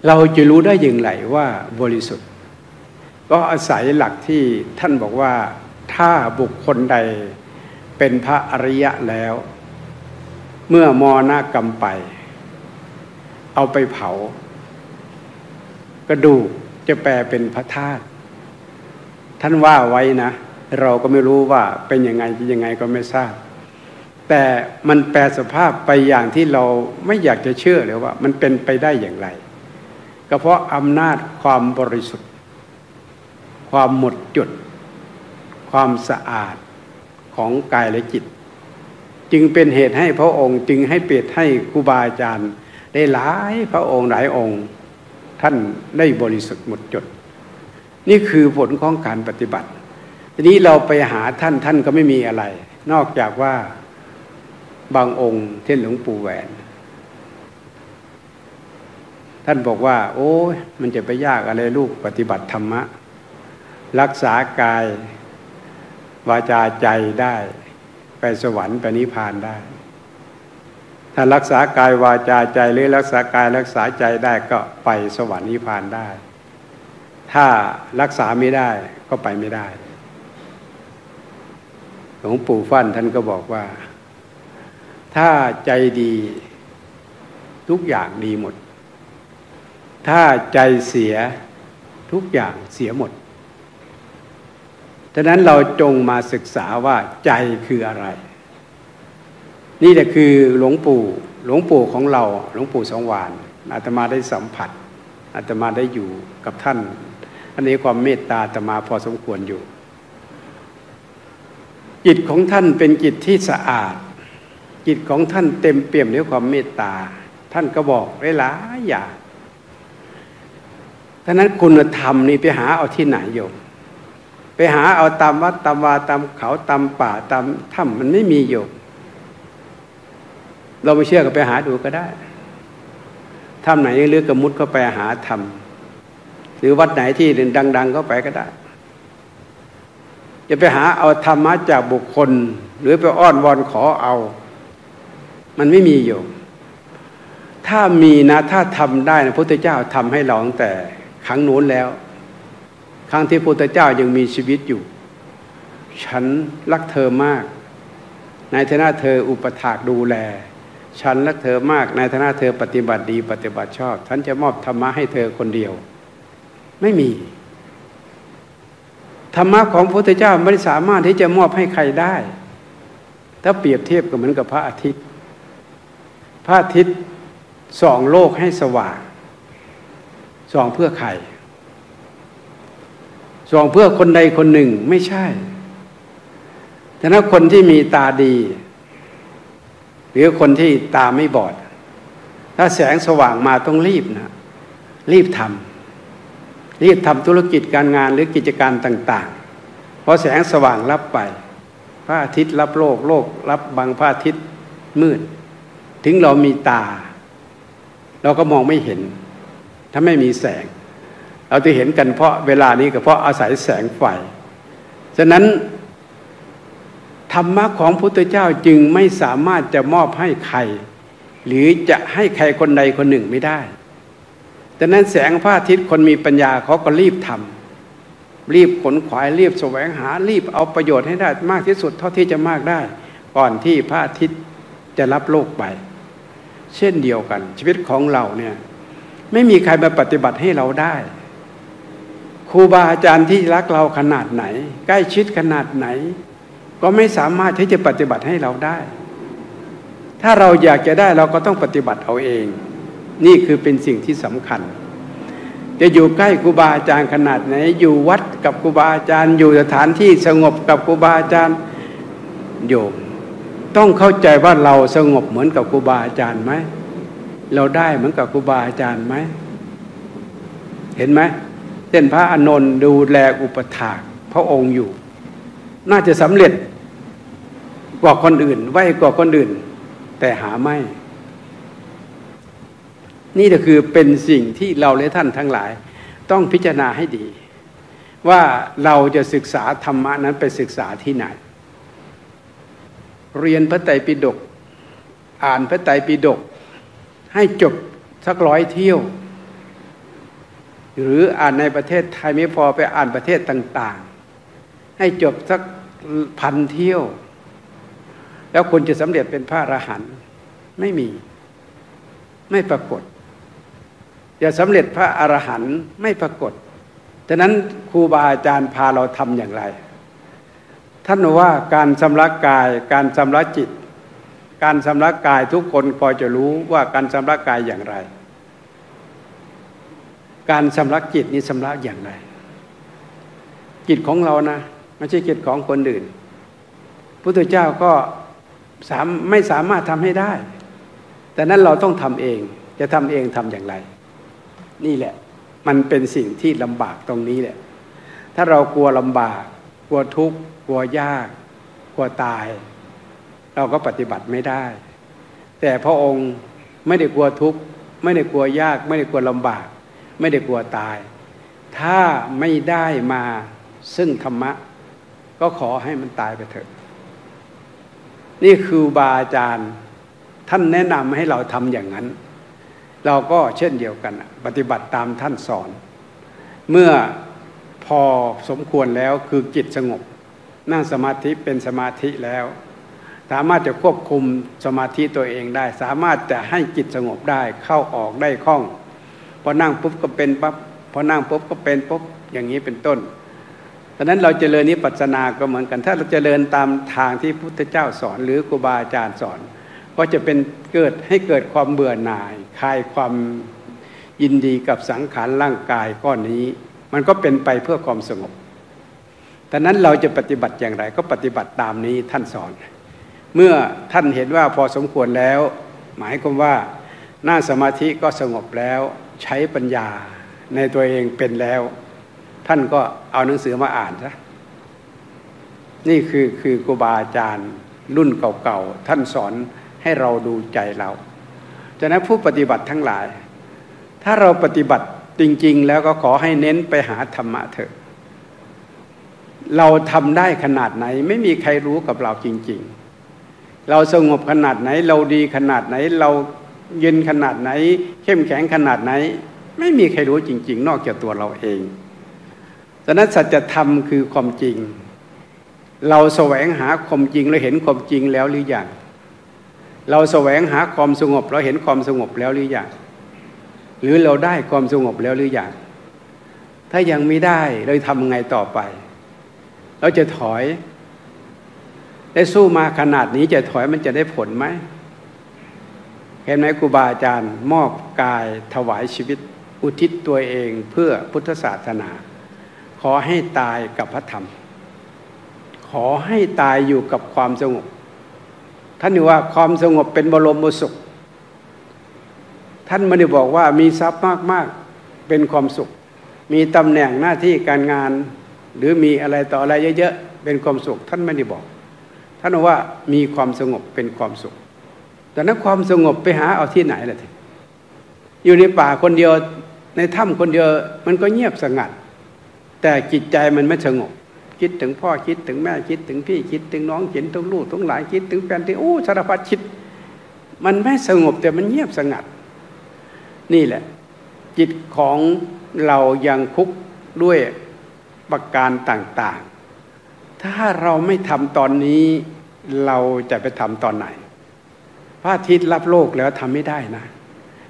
เราจะรู้ได้อย่างไรว่าบริสุทธิ์ก็อาศัยหลักที่ท่านบอกว่าถ้าบุคคลใดเป็นพระอริยะแล้วเมื่อมรณกรรมไปเอาไปเผากระดูกจะแปลเป็นพระธาตุท่านว่าไว้นะเราก็ไม่รู้ว่าเป็นยังไงยังไงก็ไม่ทราบแต่มันแปลสภาพไปอย่างที่เราไม่อยากจะเชื่อเลยว่ามันเป็นไปได้อย่างไรก็เพราะอำนาจความบริสุทธิ์ความหมดจดความสะอาดของกายและจิตจึงเป็นเหตุให้พระองค์จึงให้เปิดให้ครูบาอาจารย์ได้หลายพระองค์หลายองค์ท่านได้บริสุทธิ์หมดจดนี่คือผลของการปฏิบัติทีนี้เราไปหาท่านท่านก็ไม่มีอะไรนอกจากว่าบางองค์เช่นหลวงปู่แหวนท่านบอกว่าโอ้ยมันจะไปยากอะไรลูกปฏิบัติธรรมะรักษากายวาจาใจได้ไปสวรรค์ไปนิพพานได้ถ้ารักษากายวาจาใจหรือรักษากายรักษาใจได้ก็ไปสวรรค์นิพพานได้ถ้ารักษาไม่ได้ก็ไปไม่ได้หลวงปู่ฟั่นท่านก็บอกว่าถ้าใจดีทุกอย่างดีหมดถ้าใจเสียทุกอย่างเสียหมดฉะนั้นเราจงมาศึกษาว่าใจคืออะไรนี่แหละคือหลวงปู่หลวงปู่ของเราหลวงปู่สังวาลอาตมาได้สัมผัสอาตมาได้อยู่กับท่านอันนี้ความเมตตาอาตมาพอสมควรอยู่ จิตของท่านเป็นจิตที่สะอาดจิตของท่านเต็มเปี่ยมด้วยความเมตตาท่านก็บอกได้หลายอย่างท่านั้นคุณธรรมนี่ไปหาเอาที่ไหนโยมไปหาเอาตามวัดตามวาตามเขาตามป่าตามถ้ำมันไม่มีโยมเราไม่เชื่อก็ไปหาดูก็ได้ถ้ำไหนลึกๆก็มุดเข้าไปหาธรรมหรือวัดไหนที่ดังๆเข้าไปก็ได้จะไปหาเอาธรรมะจากบุคคลหรือไปอ้อนวอนขอเอามันไม่มีโยมถ้ามีนะถ้าทำได้นะพระพุทธเจ้าทำให้เราตั้งแต่ครั้งโน้นแล้วครั้งที่พระพุทธเจ้ายังมีชีวิตอยู่ฉันรักเธอมากในฐานะเธออุปถากดูแลฉันรักเธอมากในฐานะเธอปฏิบัติดีปฏิบัติชอบฉันจะมอบธรรมะให้เธอคนเดียวไม่มีธรรมะของพระพุทธเจ้าไม่สามารถที่จะมอบให้ใครได้ถ้าเปรียบเทียบก็เหมือนกับพระอาทิตย์พระอาทิตย์ส่องโลกให้สว่างส่องเพื่อใครส่องเพื่อคนใดคนหนึ่งไม่ใช่แต่ถ้าคนที่มีตาดีหรือคนที่ตาไม่บอดถ้าแสงสว่างมาต้องรีบนะรีบทำรีบทำธุรกิจการงานหรือกิจการต่างๆเพราะแสงสว่างรับไปพระอาทิตย์รับโลกโลกรับบังพระอาทิตย์มืดถึงเรามีตาเราก็มองไม่เห็นถ้าไม่มีแสงเราจะเห็นกันเพราะเวลานี้ก็เพราะอาศัยแสงไฟฉะนั้นธรรมะของพระพุทธเจ้าจึงไม่สามารถจะมอบให้ใครหรือจะให้ใครคนใดคนหนึ่งไม่ได้ฉะนั้นแสงพระอาทิตย์คนมีปัญญาเขาก็รีบทำรีบขนขวายรีบแสวงหารีบเอาประโยชน์ให้ได้มากที่สุดเท่าที่จะมากได้ก่อนที่พระอาทิตย์จะรับโลกไปเช่นเดียวกันชีวิตของเราเนี่ยไม่มีใครมาปฏิบัติให้เราได้ครูบาอาจารย์ที่รักเราขนาดไหนใกล้ชิดขนาดไหนก็ไม่สามารถที่จะปฏิบัติให้เราได้ถ้าเราอยากจะได้เราก็ต้องปฏิบัติเอาเองนี่คือเป็นสิ่งที่สำคัญจะอยู่ใกล้ครูบาอาจารย์ขนาดไหนอยู่วัดกับครูบาอาจารย์อยู่สถานที่สงบกับครูบาอาจารย์โยมต้องเข้าใจว่าเราสงบเหมือนกับครูบาอาจารย์ไหมเราได้เหมือนกับครูบาอาจารย์ไหมเห็นไหมเช่นพระอานนท์ดูแลอุปถากพระองค์อยู่น่าจะสำเร็จกว่าคนอื่นไวกว่าคนอื่นแต่หาไม่นี่ก็คือเป็นสิ่งที่เราและท่านทั้งหลายต้องพิจารณาให้ดีว่าเราจะศึกษาธรรมะนั้นไปศึกษาที่ไหนเรียนพระไตรปิฎกอ่านพระไตรปิฎกให้จบสักร้อยเที่ยวหรืออ่านในประเทศไทยไม่พอไปอ่านประเทศต่างๆให้จบสักพันเที่ยวแล้วคุณจะสำเร็จเป็นพระอรหันต์ไม่มีไม่ปรากฏจะสำเร็จพระอรหันต์ไม่ปรากฏฉะนั้นครูบาอาจารย์พาเราทำอย่างไรท่านว่าการชำระกายการชำระจิตการชำระกายทุกคนพอจะรู้ว่าการชำระกายอย่างไรการชำระจิตนี้ชำระอย่างไรจิตของเรานะไม่ใช่จิตของคนอื่นพระพุทธเจ้าก็สามไม่สามารถทำให้ได้แต่นั้นเราต้องทำเองจะทำเองทำอย่างไรนี่แหละมันเป็นสิ่งที่ลำบากตรงนี้แหละถ้าเรากลัวลำบากกลัวทุกข์กลัวยากกลัวตายเราก็ปฏิบัติไม่ได้แต่พระองค์ไม่ได้กลัวทุกข์ไม่ได้กลัวยากไม่ได้กลัวลำบากไม่ได้กลัวตายถ้าไม่ได้มาซึ่งธรรมะก็ขอให้มันตายไปเถอะนี่คือบาอาจารย์ท่านแนะนำให้เราทำอย่างนั้นเราก็เช่นเดียวกันปฏิบัติตามท่านสอนเมื่อพอสมควรแล้วคือจิตสงบนั่งสมาธิเป็นสมาธิแล้วสามารถจะควบคุมสมาธิตัวเองได้สามารถจะให้จิตสงบได้เข้าออกได้คล่องพอนั่งปุ๊บก็เป็นปั๊บพอนั่งปุ๊บก็เป็นปุ๊บอย่างนี้เป็นต้นดังนั้นเราเจริญนิพพานาก็เหมือนกันถ้าเราเจริญตามทางที่พุทธเจ้าสอนหรือครูบาอาจารย์สอนก็จะเป็นเกิดให้เกิดความเบื่อหน่ายคลายความยินดีกับสังขารร่างกายก้อนนี้มันก็เป็นไปเพื่อความสงบ แต่นั้นเราจะปฏิบัติอย่างไรก็ปฏิบัติตามนี้ท่านสอนเมื่อท่านเห็นว่าพอสมควรแล้วหมายความว่าหน้าสมาธิก็สงบแล้วใช้ปัญญาในตัวเองเป็นแล้วท่านก็เอาหนังสือมาอ่านซะนี่คือคือครูบาอาจารย์รุ่นเก่าๆท่านสอนให้เราดูใจเราฉะนั้นผู้ปฏิบัติทั้งหลายถ้าเราปฏิบัติจริงๆแล้วก็ขอให้เน้นไปหาธรรมะเถอะเราทำได้ขนาดไหนไม่มีใครรู้กับเราจริงๆเราสงบขนาดไหนเราดีขนาดไหนเราเย็นขนาดไหนเข้มแข็งขนาดไหนไม่มีใครรู้จริงๆนอกจากตัวเราเองฉะนั้นสัจธรรมคือความจริงเราแสวงหาความจริงเราเห็นความจริงแล้วหรือยังเราแสวงหาความสงบเราเห็นความสงบแล้วหรือยังหรือเราได้ความสงบแล้วหรือยังถ้ายังไม่ได้เราทำไงต่อไปเราจะถอยได้สู้มาขนาดนี้จะถอยมันจะได้ผลไหมเห็นไหมครูบาอาจารย์มอบกายถวายชีวิตอุทิศตัวเองเพื่อพุทธศาสนาขอให้ตายกับพระธรรมขอให้ตายอยู่กับความสงบท่านบอกว่าความสงบเป็นบรมสุขท่านไม่ได้บอกว่ามีทรัพย์มากๆเป็นความสุขมีตำแหน่งหน้าที่การงานหรือมีอะไรต่ออะไรเยอะๆเป็นความสุขท่านไม่ได้บอกท่านบอกว่ามีความสงบเป็นความสุขแต่นั้นความสงบไปหาเอาที่ไหนล่ะทีอยู่ในป่าคนเดียวในถ้ำคนเดียวมันก็เงียบสงัดแต่จิตใจมันไม่สงบคิดถึงพ่อคิดถึงแม่คิดถึงพี่คิดถึงน้องคิดถึงลูกถึงหลานคิดถึงแฟนที่โอ้สารพัดคิดมันไม่สงบแต่มันเงียบสงัดนี่แหละจิตของเรายังคุกด้วยประการต่างๆถ้าเราไม่ทำตอนนี้เราจะไปทำตอนไหนพระอาทิตย์รับโลกแล้วทำไม่ได้นะ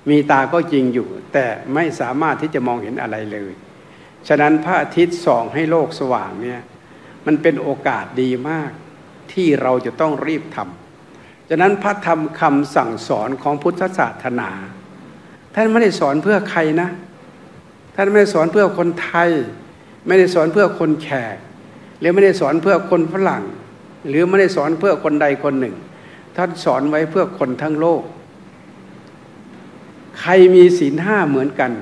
มีตาก็จริงอยู่แต่ไม่สามารถที่จะมองเห็นอะไรเลยฉะนั้นพระอาทิตย์ส่องให้โลกสว่างเนี่ยมันเป็นโอกาสดีมากที่เราจะต้องรีบทำฉะนั้นพระธรรมคำสั่งสอนของพุทธศาสนาท่านไม่ได้สอนเพื่อใครนะท่านไม่ได้สอนเพื่อคนไทยไม่ได้สอนเพื่อคนแขกหรือไม่ได้สอนเพื่อคนฝรั่งหรือไม่ได้สอนเพื่อคนใดคนหนึ่งท่านสอนไว้เพื่อคนทั้งโลกใครมีศีลห้าเหมือนกัน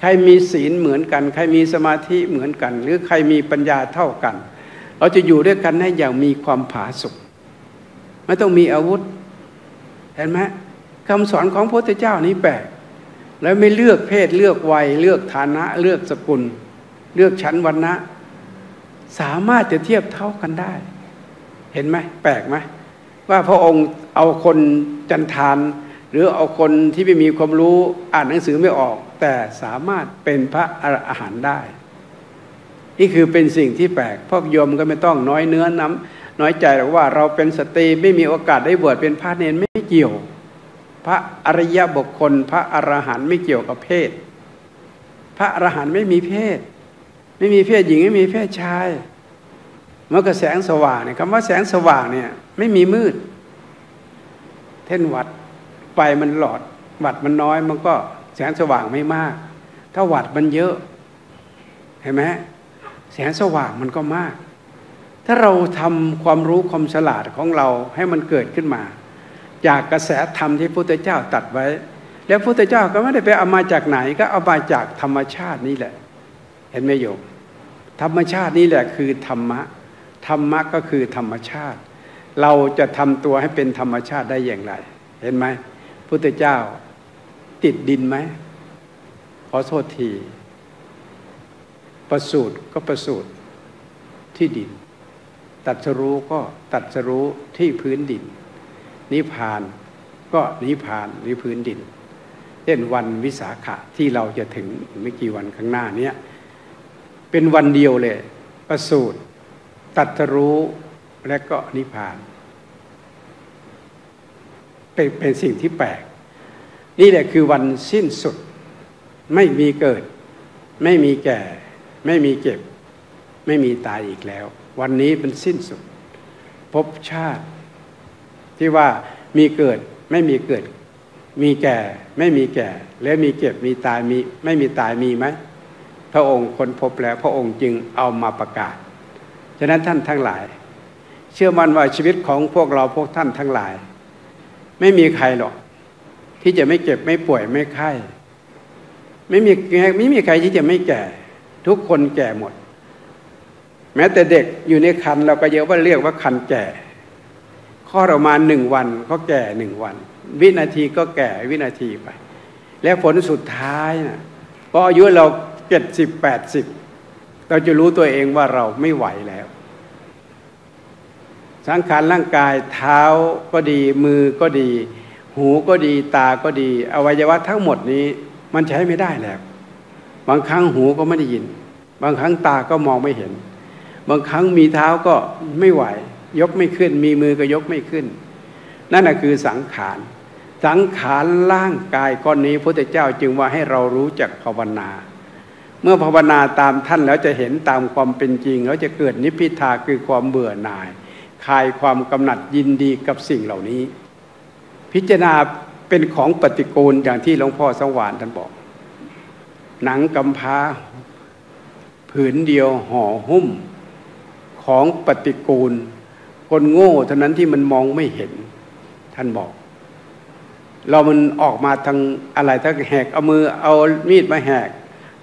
ใครมีศีลเหมือนกันใครมีสมาธิเหมือนกันหรือใครมีปัญญาเท่ากันเราจะอยู่ด้วยกันให้อย่างมีความผาสุกไม่ต้องมีอาวุธเห็นไหมคำสอนของพระพุทธเจ้านี้แปลกแล้วไม่เลือกเพศเลือกวัยเลือกฐานะเลือกสกุลเลือกชั้นวรรณะสามารถจะเทียบเท่ากันได้เห็นไหมแปลกไหมว่าพระองค์เอาคนจันทานหรือเอาคนที่ไม่มีความรู้อ่านหนังสือไม่ออกแต่สามารถเป็นพระอรหันต์ได้นี่คือเป็นสิ่งที่แปลกพวกโยมก็ไม่ต้องน้อยเนื้อน้ำน้อยใจหรอกว่าเราเป็นสตรีไม่มีโอกาสได้บวชเป็นพระเณรไม่เกี่ยวพระอริยบุคคลพระอรหันต์ไม่เกี่ยวกับเพศพระอรหันต์ไม่มีเพศไม่มีเพศหญิงไม่มีเพศชายเมื่อกระแสงสว่างเนี่ยคำว่าแสงสว่างเนี่ยไม่มีมืดเท่นวัดไฟมันหลอดวัดมันน้อยมันก็แสงสว่างไม่มากถ้าวัดมันเยอะเห็นไหมแสงสว่างมันก็มากถ้าเราทำความรู้ความฉลาดของเราให้มันเกิดขึ้นมาจากกระแสธรรมที่พระพุทธเจ้าตรัสไว้แล้วพระพุทธเจ้าก็ไม่ได้ไปเอามาจากไหนก็เอามาจากธรรมชาตินี่แหละเห็นไหมโยมธรรมชาตินี่แหละคือธรรมะธรรมะก็คือธรรมชาติเราจะทำตัวให้เป็นธรรมชาติได้อย่างไรเห็นไหมพุทธเจ้าติดดินไหมขอโทษทีประสูติก็ประสูติที่ดินตรัสรู้ก็ตรัสรู้ที่พื้นดินนิพพานก็นิพพานหรือพื้นดินเช่นวันวิสาขะที่เราจะถึงไม่กี่วันข้างหน้านี้เป็นวันเดียวเลยประสูติตรัสรู้และก็นิพพานเป็นเป็นสิ่งที่แปลกนี่แหละคือวันสิ้นสุดไม่มีเกิดไม่มีแก่ไม่มีเจ็บไม่มีตายอีกแล้ววันนี้เป็นสิ้นสุดภพชาติที่ว่ามีเกิดไม่มีเกิดมีแก่ไม่มีแก่และมีเจ็บมีตายมีไม่มีตายมีไหมพระองค์ค้นพบแล้วพระองค์จึงเอามาประกาศ ดังนั้นท่านทั้งหลายเชื่อมั่นว่าชีวิตของพวกเราพวกท่านทั้งหลายไม่มีใครหรอกที่จะไม่เจ็บไม่ป่วยไม่ไข้ไม่มีไม่มีใครที่จะไม่แก่ทุกคนแก่หมดแม้แต่เด็กอยู่ในครรภ์เราก็เยอะว่าเรียกว่าครรภ์แก่ข้อเรามาหนึ่งวันก็แก่หนึ่งวันวินาทีก็แก่วินาทีไปและผลสุดท้ายนะพออายุเราเจ็ดสิบแปดสิบเราจะรู้ตัวเองว่าเราไม่ไหวแล้วสังขารร่างกายเท้าก็ดีมือก็ดีหูก็ดีตาก็ดีอวัยวะทั้งหมดนี้มันใช้ไม่ได้แล้วบางครั้งหูก็ไม่ได้ยินบางครั้งตาก็มองไม่เห็นบางครั้งมีเท้าก็ไม่ไหวยกไม่ขึ้นมีมือก็ยกไม่ขึ้นนั่นแหละคือสังขารสังขารร่างกายก้อนนี้พระพุทธเจ้าจึงว่าให้เรารู้จักภาวนาเมื่อภาวนาตามท่านแล้วจะเห็นตามความเป็นจริงแล้วจะเกิดนิพพิทาคือความเบื่อหน่ายคลายความกำหนัดยินดีกับสิ่งเหล่านี้พิจารณาเป็นของปฏิกูลอย่างที่หลวงพ่อสว่านท่านบอกหนังกำพร้าผืนเดียวห่อหุ้มของปฏิกูลคนโง่เท่านั้นที่มันมองไม่เห็นท่านบอกเรามันออกมาทางอะไรถ้าแหกเอามือเอามีดมาแหก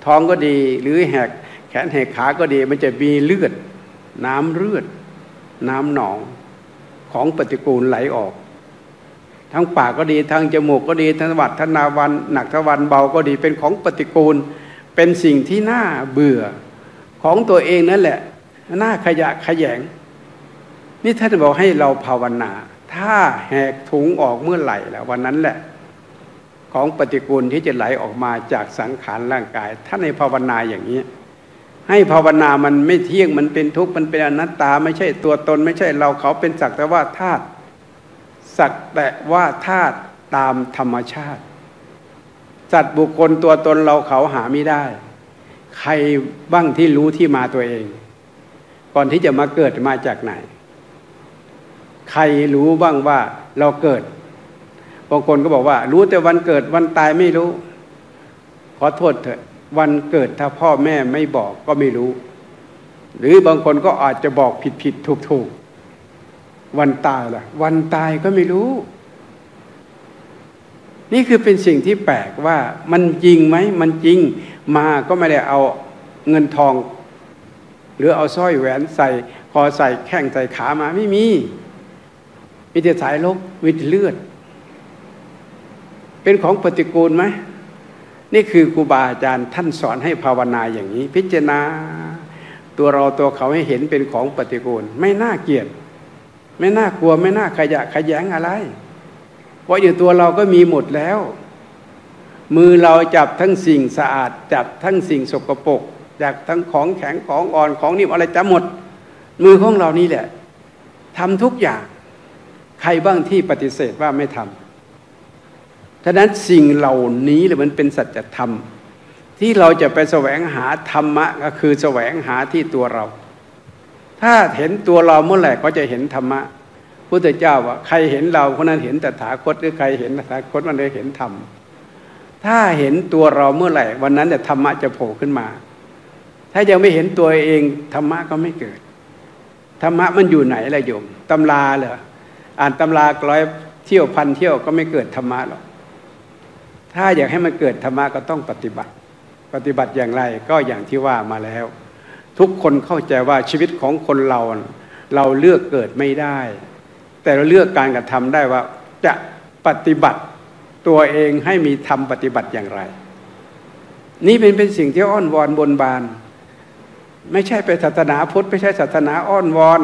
ท้องก็ดีหรือแหกแขนแหกขาก็ดีมันจะมีเลือดน้ำเลือดน้ำหนองของปฏิกูลไหลออกทั้งปากก็ดีทั้งจมูกก็ดีทั้งหวัดทั้งนาวันหนักทั้งวันเบาก็ดีเป็นของปฏิกูลเป็นสิ่งที่น่าเบื่อของตัวเองนั่นแหละน่าขยะแขยงนี่ท่านบอกให้เราภาวนาถ้าแหกถุงออกเมื่อไหร่แล้ววันนั้นแหละของปฏิกูลที่จะไหลออกมาจากสังขารร่างกายท่านในภาวนาอย่างนี้ให้ภาวนามันไม่เที่ยงมันเป็นทุกข์มันเป็นอนัตตาไม่ใช่ตัวตนไม่ใช่เราเขาเป็นสักแต่ว่าธาตุสักแต่ว่าธาตุตามธรรมชาติสัตว์บุคคลตัวตนเราเขาหาไม่ได้ใครบ้างที่รู้ที่มาตัวเองก่อนที่จะมาเกิดมาจากไหนใครรู้บ้างว่าเราเกิดบางคนก็บอกว่ารู้แต่วันเกิดวันตายไม่รู้ขอโทษเถอะวันเกิดถ้าพ่อแม่ไม่บอกก็ไม่รู้หรือบางคนก็อาจจะบอกผิดผิดถูกถูกวันตายล่ะวันตายก็ไม่รู้นี่คือเป็นสิ่งที่แปลกว่ามันจริงไหมมันจริงมาก็ไม่ได้เอาเงินทองหรือเอาสร้อยแหวนใส่คอใส่แข้งใส่ขามาไม่มีมีแต่สายลบวิตเลือดเป็นของปฏิกูลไหมนี่คือครูบาอาจารย์ท่านสอนให้ภาวนาอย่างนี้พิจารณาตัวเราตัวเขาให้เห็นเป็นของปฏิกูลไม่น่าเกลียดไม่น่ากลัวไม่น่าขยะแขยงอะไรเพราะอยู่ตัวเราก็มีหมดแล้วมือเราจับทั้งสิ่งสะอาดจับทั้งสิ่งสกปรกจับทั้งของแข็งของอ่อนของนิ่มอะไรจับหมดมือของเรานี่แหละทำทุกอย่างใครบ้างที่ปฏิเสธว่าไม่ทำฉะนั้นสิ่งเหล่านี้เลยมันเป็นสัจธรรมที่เราจะไปแสวงหาธรรมะก็คือแสวงหาที่ตัวเราถ้าเห็นตัวเราเมื่อไหร่ก็จะเห็นธรรมะพุทธเจ้าว่าใครเห็นเราคนนั้นเห็นตถาคตหรือใครเห็นตถาคตมันเลยเห็นธรรมถ้าเห็นตัวเราเมื่อไหร่วันนั้นธรรมะจะโผล่ขึ้นมาถ้ายังไม่เห็นตัวเองธรรมะก็ไม่เกิดธรรมะมันอยู่ไหนล่ะโยมตำราเหรออ่านตำราร้อยเที่ยวพันเที่ยวก็ไม่เกิดธรรมะหรอกถ้าอยากให้มันเกิดธรรมะก็ต้องปฏิบัติปฏิบัติอย่างไรก็อย่างที่ว่ามาแล้วทุกคนเข้าใจว่าชีวิตของคนเราเราเลือกเกิดไม่ได้แต่เราเลือกการกระทำได้ว่าจะปฏิบัติตัวเองให้มีธรรมปฏิบัติอย่างไรนี่เป็นเป็นสิ่งที่อ้อนวอนบนบานไม่ใช่ไปศาสนาพุทธไม่ใช่ศาสนาอ้อนวอน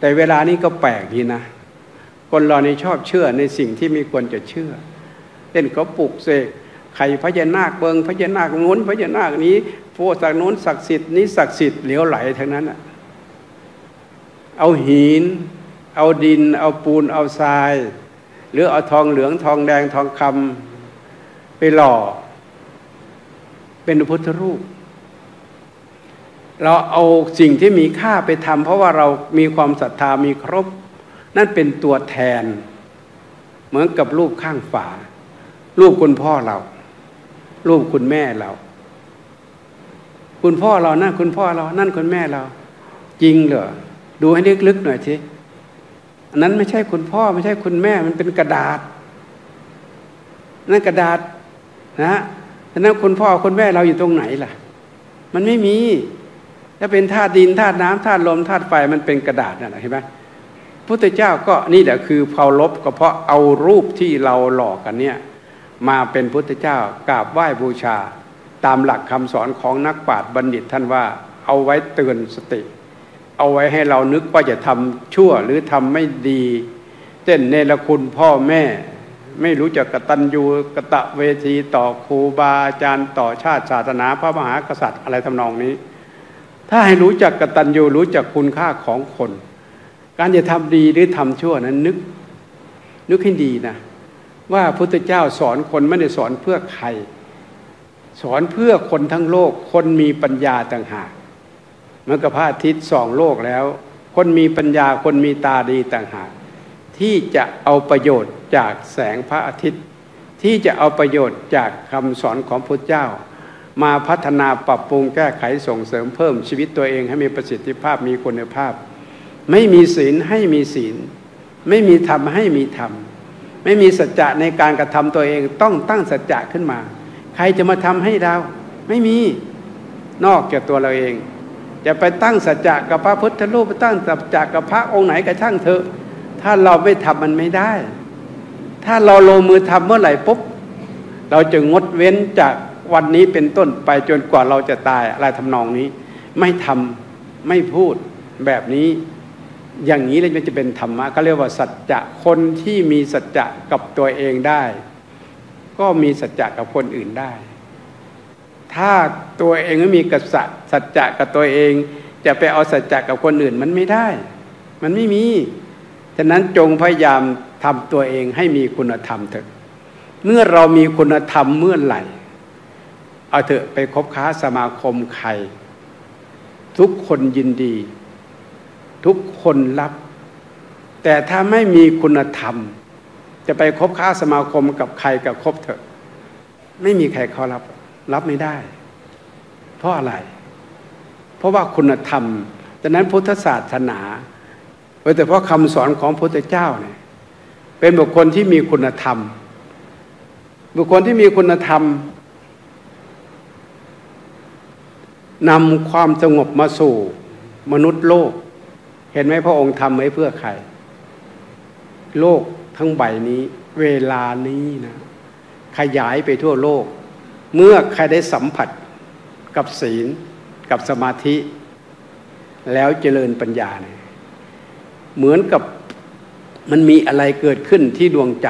แต่เวลานี้ก็แปลกดีนะคนเราในชอบเชื่อในสิ่งที่ไม่ควรจะเชื่อเล่นเขาปลุกเสกไข่พญานาคเบิงพญานาคโน้นพญานาคนี้โพสักโน้นศักดิ์สิทธิ์นี้ศักดิ์สิทธิ์เหลวไหลทั้งนั้นอ่ะเอาหินเอาดินเอาปูนเอาทรายหรือเอาทองเหลืองทองแดงทองคำไปหล่อเป็นพระพุทธรูปเราเอาสิ่งที่มีค่าไปทำเพราะว่าเรามีความศรัทธามีครบนั่นเป็นตัวแทนเหมือนกับรูปข้างฝารูปคุณพ่อเรารูปคุณแม่เราคุณพ่อเรานั่นคุณพ่อเรานั่นคุณแม่เรา จริงเหรอดูให้ลึกๆหน่อยสิอันนั้นไม่ใช่คุณพ่อไม่ใช่คุณแม่มันเป็นกระดาษนั่นกระดาษนะฉะนั้นคุณพ่อคุณแม่เราอยู่ตรงไหนล่ะมันไม่มีถ้าเป็นธาตุดินธาตุน้ำธาตุลมธาตุไฟมันเป็นกระดาษนั่นแหละเห็นไหมพระพุทธเจ้าก็นี่แหละคือเผาลบก็เพราะเอารูปที่เราหลอกกันเนี่ยมาเป็นพุทธเจ้ากราบไหว้บูชาตามหลักคำสอนของนักปราชญ์บัณฑิตท่านว่าเอาไว้เตือนสติเอาไว้ให้เรานึกว่าจะทำชั่วหรือทำไม่ดีเช่นเนรคุณพ่อแม่ไม่รู้จักกตัญญูกตเวทีต่อครูบาอาจารย์ต่อชาติศาสนาพระมหากษัตริย์อะไรทำนองนี้ถ้าให้รู้จักกตัญญูรู้จักคุณค่าของคนการจะทำดีหรือทำชั่วนั้นนึกนึกให้ดีนะว่าพระพุทธเจ้าสอนคนไม่ได้สอนเพื่อใครสอนเพื่อคนทั้งโลกคนมีปัญญาต่างหากเมื่อพระอาทิตย์ส่องโลกแล้วคนมีปัญญาคนมีตาดีต่างหากที่จะเอาประโยชน์จากแสงพระอาทิตย์ที่จะเอาประโยชน์จากคำสอนของพระเจ้ามาพัฒนาปรับปรุงแก้ไขส่งเสริมเพิ่มชีวิตตัวเองให้มีประสิทธิภาพมีคุณภาพไม่มีศีลให้มีศีลไม่มีธรรมให้มีธรรมไม่มีสัจจะในการกระทำตัวเองต้องตั้งสัจจะขึ้นมาใครจะมาทำให้เราไม่มีนอกจากตัวเราเองจะไปตั้งสัจจะกับพระพุทธรูปไปตั้งสัจจะกับพระองค์ไหนก็ช่างเถอะถ้าเราไม่ทำมันไม่ได้ถ้าเราลงมือทำเมื่อไหร่ปุ๊บเราจะงดเว้นจากวันนี้เป็นต้นไปจนกว่าเราจะตายอะไรทำนองนี้ไม่ทำไม่พูดแบบนี้อย่างนี้เลยมันจะเป็นธรรมะเขาเรียกว่าสัจจะคนที่มีสัจจะกับตัวเองได้ก็มีสัจจะกับคนอื่นได้ถ้าตัวเองไม่มีกษัตริย์สัจจะกับตัวเองจะไปเอาสัจจะกับคนอื่นมันไม่ได้มันไม่มีฉะนั้นจงพยายามทำตัวเองให้มีคุณธรรมเถอะเมื่อเรามีคุณธรรมเมื่อไหร่เอาเถอะไปคบค้าสมาคมใครทุกคนยินดีทุกคนรับแต่ถ้าไม่มีคุณธรรมจะไปคบค้าสมาคมกับใครกับคบเถอะไม่มีใครเขารับรับไม่ได้เพราะอะไรเพราะว่าคุณธรรมดังนั้นพุทธศาสนาโดยเฉพาะคำสอนของพระพุทธเจ้าเนี่ยเป็นบุคคลที่มีคุณธรรมบุคคลที่มีคุณธรรมนำความสงบมาสู่มนุษย์โลกเห็นไหมพระองค์ทำไว้เพื่อใครโลกทั้งใบนี้เวลานี้นะขยายไปทั่วโลกเมื่อใครได้สัมผัสกับศีลกับสมาธิแล้วเจริญปัญญาเนี่ยเหมือนกับมันมีอะไรเกิดขึ้นที่ดวงใจ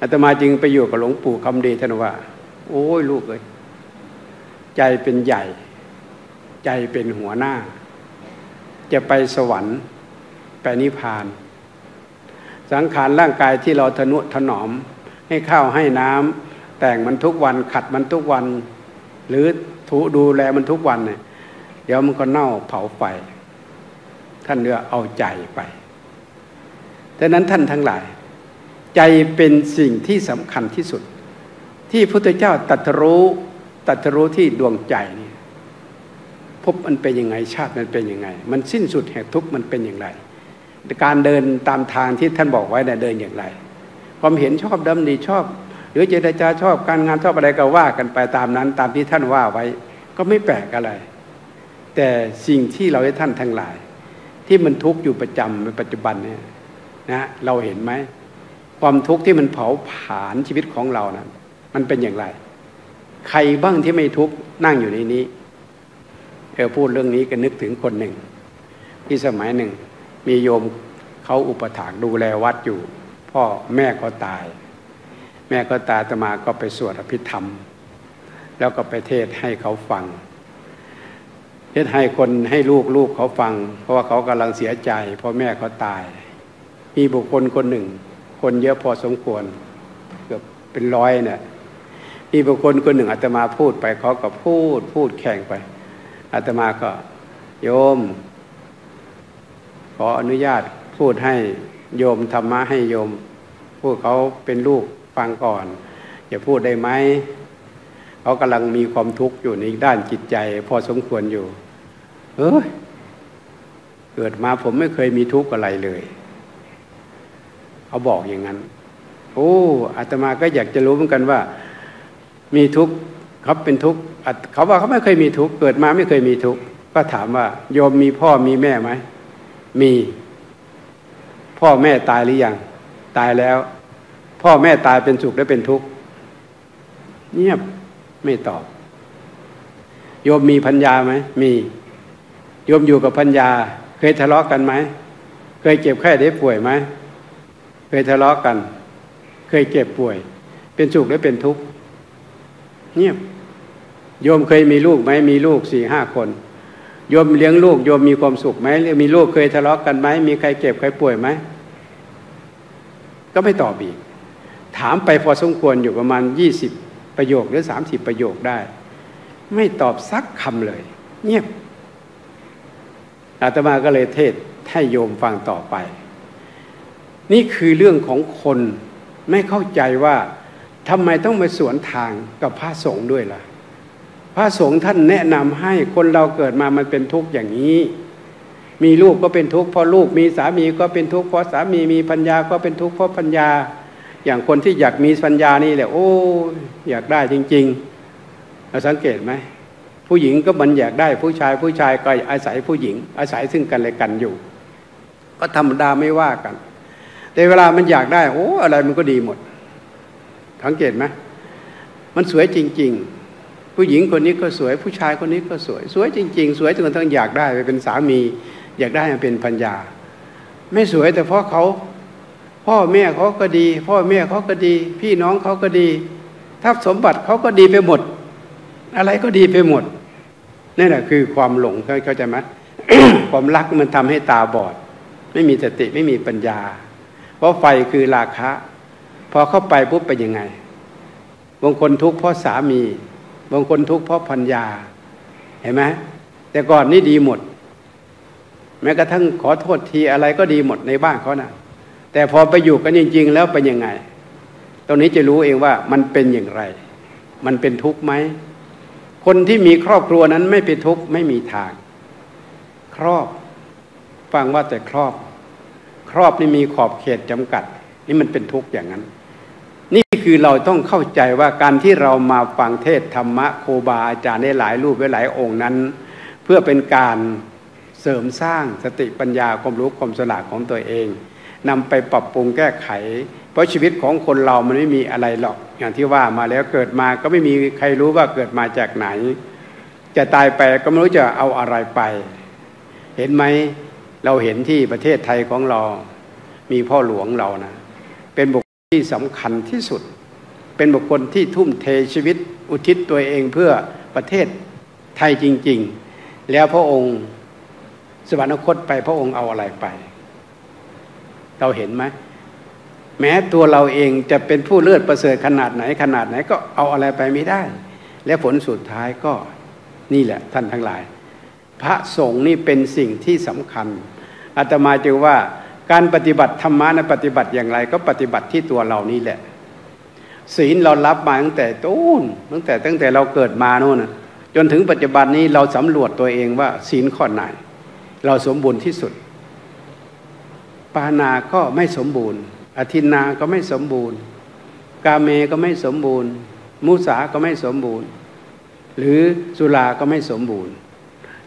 อาตมาจึงไปอยู่กับหลวงปู่คำดีท่านว่าโอ้ยลูกเอ้ยใจเป็นใหญ่ใจเป็นหัวหน้าจะไปสวรรค์ไปนิพพานสังขารร่างกายที่เราทนุถนอมให้ข้าวให้น้ำแต่งมันทุกวันขัดมันทุกวันหรือถูดูแลมันทุกวันเนี่ยเดี๋ยวมันก็เน่าเผาไปท่านเรือเอาใจไปดังนั้นท่านทั้งหลายใจเป็นสิ่งที่สำคัญที่สุดที่พระพุทธเจ้าตรัสรู้ตรัสรู้ที่ดวงใจนี่พบมันเป็นยังไงชาติมันเป็นยังไงมันสิ้นสุดแห่งทุกข์มันเป็นอย่างไรการเดินตามทางที่ท่านบอกไว้เนี่ยเดินอย่างไรความเห็นชอบดำดีชอบหรือเจตจาชอบการงานชอบอะไรก็ว่ากันไปตามนั้นตามที่ท่านว่าไว้ก็ไม่แปลกอะไรแต่สิ่งที่เราได้ท่านทั้งหลายที่มันทุกข์อยู่ประจำในปัจจุบันเนี่ยนะเราเห็นไหมความทุกข์ที่มันเผาผลาญชีวิตของเรานะมันเป็นอย่างไรใครบ้างที่ไม่ทุกข์นั่งอยู่ในนี้เออพูดเรื่องนี้ก็นึกถึงคนหนึ่งที่สมัยหนึ่งมีโยมเขาอุปถัมภ์ดูแลวัดอยู่พ่อแม่ก็ตายแม่ก็ตายอาตมาก็ไปสวดอภิธรรมแล้วก็ไปเทศให้เขาฟังเทศให้คนให้ลูกลูกเขาฟังเพราะว่าเขากำลังเสียใจพ่อแม่เขาตายมีบุคคลคนหนึ่งคนเยอะพอสมควรเกือบเป็นร้อยเนี่ยมีบุคคลคนหนึ่งอาตมาพูดไปเขาก็พูดพูดแข่งไปอาตมาก็โยมขออนุญาตพูดให้โยมธรรมะให้โยมพูดเขาเป็นลูกฟังก่อนอย่าพูดได้ไหมเขากำลังมีความทุกข์อยู่ในด้านจิตใจพอสมควรอยู่เออ เกิดมาผมไม่เคยมีทุกข์อะไรเลยเขาบอกอย่างนั้นโอ้อาตมาก็อยากจะรู้เหมือนกันว่ามีทุกข์เขาเป็นทุกข์เขาว่าเขาไม่เคยมีทุกข์เกิดมาไม่เคยมีทุกข์ก็ถามว่าโยมมีพ่อมีแม่ไหมมีพ่อแม่ตายหรือยังตายแล้วพ่อแม่ตายเป็นสุขและเป็นทุกข์เงียบไม่ตอบโยมมีภรรยาไหมมีโยมอยู่กับภรรยาเคยทะเลาะกันไหมเคยเจ็บไข้ได้ป่วยไหมเคยทะเลาะกันเคยเจ็บป่วยเป็นสุขและเป็นทุกข์เงียบโยมเคยมีลูกไหมมีลูกสี่ห้าคนโยมเลี้ยงลูกโยมมีความสุขไหมมีลูกเคยทะเลาะกันไหมมีใครเจ็บใครป่วยไหมก็ไม่ตอบอีกถามไปพอสมควรอยู่ประมาณยี่สิบประโยคหรือสามสิบประโยคได้ไม่ตอบสักคำเลยเงียบอาตมาก็เลยเทศให้โยมฟังต่อไปนี่คือเรื่องของคนไม่เข้าใจว่าทำไมต้องมาสวนทางกับพระสงฆ์ด้วยล่ะพระสงฆ์ท่านแนะนำให้คนเราเกิดมามันเป็นทุกข์อย่างนี้มีลูกก็เป็นทุกข์เพราะลูกมีสามีก็เป็นทุกข์เพราะสามีมีภรรยาก็เป็นทุกข์เพราะภรรยาอย่างคนที่อยากมีภรรยานี่แหละโอ้อยากได้จริงๆเราสังเกตไหมผู้หญิงก็มันอยากได้ผู้ชายผู้ชายก็อาศัยผู้หญิงอาศัยซึ่งกันและกันอยู่ก็ธรรมดาไม่ว่ากันแต่เวลามันอยากได้โอ้อะไรมันก็ดีหมดสังเกตไหมมันสวยจริงๆผู้หญิงคนนี้ก็สวยผู้ชายคนนี้ก็สวยสวยจริงๆสวยจนกระทั่งอยากได้ไปเป็นสามีอยากได้มาเป็นภรรยาไม่สวยแต่เพราะเขาพ่อแม่เขาก็ดีพ่อแม่เขาก็ดีพี่น้องเขาก็ดีทรัพย์สมบัติเขาก็ดีไปหมดอะไรก็ดีไปหมดนี่แหละคือความหลงเข้าใจไหม ความรักมันทำให้ตาบอดไม่มีสติไม่มีปัญญาเพราะไฟคือราคะพอเข้าไปปุ๊บเป็นยังไงบางคนทุกข์เพราะสามีบางคนทุกข์เพราะภรรยาเห็นไหมแต่ก่อนนี่ดีหมดแม้กระทั่งขอโทษทีอะไรก็ดีหมดในบ้านเขานะแต่พอไปอยู่กันจริงๆแล้วเป็นยังไงตรงนี้จะรู้เองว่ามันเป็นอย่างไรมันเป็นทุกข์ไหมคนที่มีครอบครัวนั้นไม่เป็นทุกข์ไม่มีทางครอบฟังว่าแต่ครอบครอบนี่มีขอบเขตจำกัดนี่มันเป็นทุกข์อย่างนั้นนี่คือเราต้องเข้าใจว่าการที่เรามาฟังเทศธรรมะโคบาอาจารย์ในหลายรูปหลายองค์นั้นเพื่อเป็นการเสริมสร้างสติปัญญาความรู้ความฉลาดของตัวเองนำไปปรับปรุงแก้ไขเพราะชีวิตของคนเรามันไม่มีอะไรหรอกอย่างที่ว่ามาแล้วเกิดมาก็ไม่มีใครรู้ว่าเกิดมาจากไหนจะตายไปก็ไม่รู้จะเอาอะไรไปเห็นไหมเราเห็นที่ประเทศไทยของเรามีพ่อหลวงเรานะเป็นบุคที่สำคัญที่สุดเป็นบุคคลที่ทุ่มเทชีวิตอุทิศตัวเองเพื่อประเทศไทยจริงๆแล้วพระองค์สวรรคตไปพระองค์เอาอะไรไปเราเห็นไหมแม้ตัวเราเองจะเป็นผู้เลิศประเสริฐขนาดไหนขนาดไหนก็เอาอะไรไปไม่ได้และผลสุดท้ายก็นี่แหละท่านทั้งหลายพระสงฆ์นี่เป็นสิ่งที่สำคัญอาตมาจึงว่าการปฏิบัติธรรมะนะปฏิบัติอย่างไรก็ปฏิบัติที่ตัวเรานี่แหละศีลเรารับมาตั้งแต่ต้นตั้งแต่ตั้งแต่เราเกิดมาโน่นนะจนถึงปัจจุบันนี้เราสำรวจตัวเองว่าศีลข้อไหนเราสมบูรณ์ที่สุดปานาก็ไม่สมบูรณ์อทินนาก็ไม่สมบูรณ์กาเมก็ไม่สมบูรณ์มุสาก็ไม่สมบูรณ์หรือสุราก็ไม่สมบูรณ์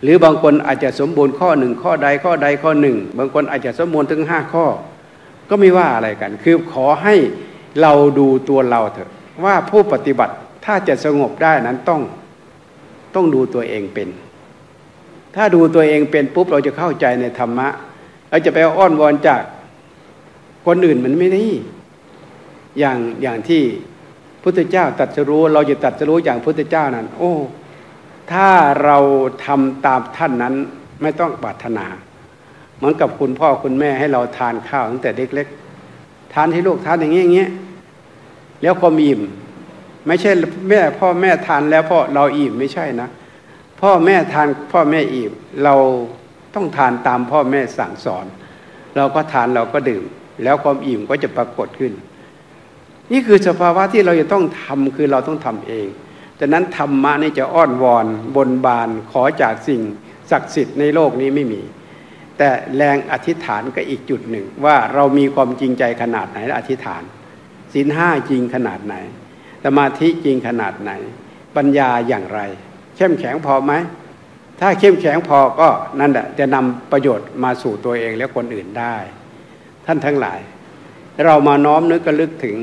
หรือบางคนอาจจะสมบูรณ์ข้อหนึ่งข้อใดข้อใดข้อหนึ่งบางคนอาจจะสมบูรณ์ถึงห้าข้อก็ไม่ว่าอะไรกันคือขอให้เราดูตัวเราเถอะว่าผู้ปฏิบัติถ้าจะสงบได้นั้นต้องต้องดูตัวเองเป็นถ้าดูตัวเองเป็นปุ๊บเราจะเข้าใจในธรรมะเราจะไปอ้อนวอนจากคนอื่นมันไม่ได้อย่างอย่างที่พุทธเจ้าตรัสรู้เราจะตรัสรู้อย่างพุทธเจ้านั้นโอ้ถ้าเราทำตามท่านนั้นไม่ต้องปรารถนาเหมือนกับคุณพ่อคุณแม่ให้เราทานข้าวตั้งแต่เล็กๆทานให้ลูกทานอย่างนี้อย่างเงี้ยแล้วความอิ่มไม่ใช่แม่พ่อแม่ทานแล้วพ่อเราอิ่มไม่ใช่นะพ่อแม่ทานพ่อแม่อิ่มเราต้องทานตามพ่อแม่สั่งสอนเราก็ทานเราก็ดื่มแล้วความอิ่มก็จะปรากฏขึ้นนี่คือสภาวะที่เราจะต้องทำคือเราต้องทำเองฉะนั้นธรรมะนี่จะอ้อนวอนบนบานขอจากสิ่งศักดิ์สิทธิ์ในโลกนี้ไม่มี แต่แรงอธิษฐานก็อีกจุดหนึ่งว่าเรามีความจริงใจขนาดไหนและอธิษฐานศีลห้าจริงขนาดไหนสมาธิจริงขนาดไหนปัญญาอย่างไรเข้มแข็งพอไหมถ้าเข้มแข็งพอก็นั่นแหละจะนำประโยชน์มาสู่ตัวเองและคนอื่นได้ท่านทั้งหลายเรามาน้อมนึกระลึกถึง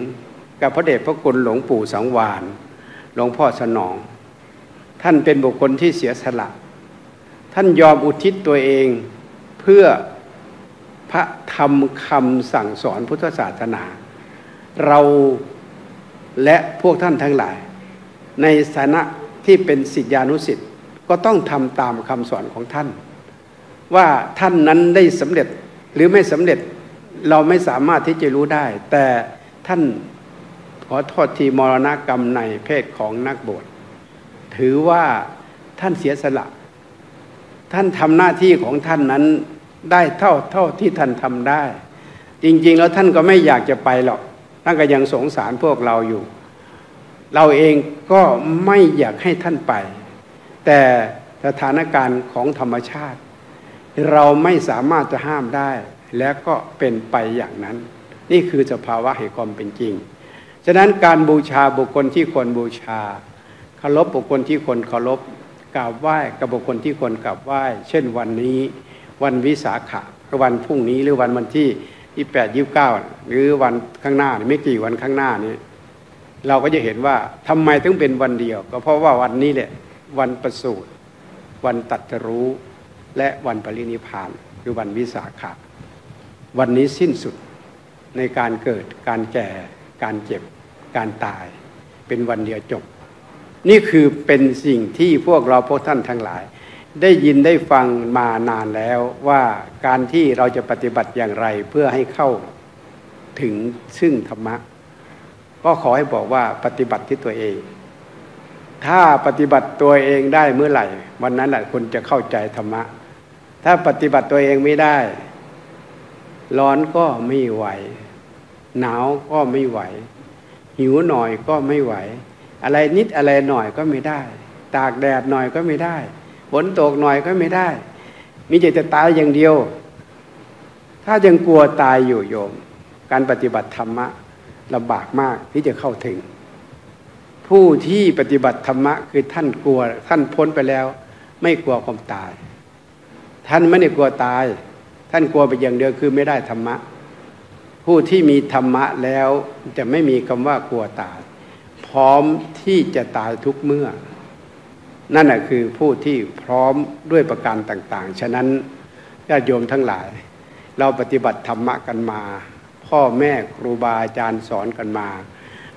กับพระเดชพระคุณหลวงปู่สังวานหลวงพ่อสนองท่านเป็นบุคคลที่เสียสละท่านยอมอุทิศตัวเองเพื่อพระธรรมคำสั่งสอนพุทธศาสนาเราและพวกท่านทั้งหลายในฐานะที่เป็นศิษยานุศิษย์ก็ต้องทำตามคำสอนของท่านว่าท่านนั้นได้สำเร็จหรือไม่สำเร็จเราไม่สามารถที่จะรู้ได้แต่ท่านขอโทษทีมรณกรรมในเพศของนักบวชถือว่าท่านเสียสละท่านทำหน้าที่ของท่านนั้นได้เท่าเท่าที่ท่านทำได้จริงๆแล้วท่านก็ไม่อยากจะไปหรอกท่านก็ยังสงสารพวกเราอยู่เราเองก็ไม่อยากให้ท่านไปแต่สถานการณ์ของธรรมชาติเราไม่สามารถจะห้ามได้และก็เป็นไปอย่างนั้นนี่คือสภาวะแห่งความเป็นจริงฉะนั้นการบูชาบุคคลที่ควรบูชาเคารพบุคคลที่ควรเคารพกราบไหว้กับบุคคลที่ควรกราบไหว้เช่นวันนี้วันวิสาขะวันพรุ่งนี้หรือวันวันที่ยี่สิบแปดยี่สิบเก้าหรือวันข้างหน้าไม่กี่วันข้างหน้านี้เราก็จะเห็นว่าทำไมถึงเป็นวันเดียวก็เพราะว่าวันนี้แหละวันประสูติวันตรัสรู้และวันปรินิพพานคือวันวิสาขะวันนี้สิ้นสุดในการเกิดการแก่การเจ็บการตายเป็นวันเดียวจบนี่คือเป็นสิ่งที่พวกเราพวกท่านทั้งหลายได้ยินได้ฟังมานานแล้วว่าการที่เราจะปฏิบัติอย่างไรเพื่อให้เข้าถึงซึ่งธรรมะก็ขอให้บอกว่าปฏิบัติที่ตัวเองถ้าปฏิบัติตัวเองได้เมื่อไหร่วันนั้นแหละคุณจะเข้าใจธรรมะถ้าปฏิบัติตัวเองไม่ได้ร้อนก็ไม่ไหวหนาวก็ไม่ไหวหิวหน่อยก็ไม่ไหวอะไรนิดอะไรหน่อยก็ไม่ได้ตากแดดหน่อยก็ไม่ได้ฝนตกหน่อยก็ไม่ได้มีแต่จะตายอย่างเดียวถ้ายังกลัวตายอยู่โยมการปฏิบัติธรรมะลำบากมากที่จะเข้าถึงผู้ที่ปฏิบัติธรรมะคือท่านกลัวท่านพ้นไปแล้วไม่กลัวความตายท่านไม่ได้กลัวตายท่านกลัวไปอย่างเดียวคือไม่ได้ธรรมะผู้ที่มีธรรมะแล้วจะไม่มีคำว่ากลัวตายพร้อมที่จะตายทุกเมื่อนั่นแหละคือผู้ที่พร้อมด้วยประการต่างๆฉะนั้นญาติโยมทั้งหลายเราปฏิบัติธรรมะกันมาพ่อแม่ครูบาอาจารย์สอนกันมา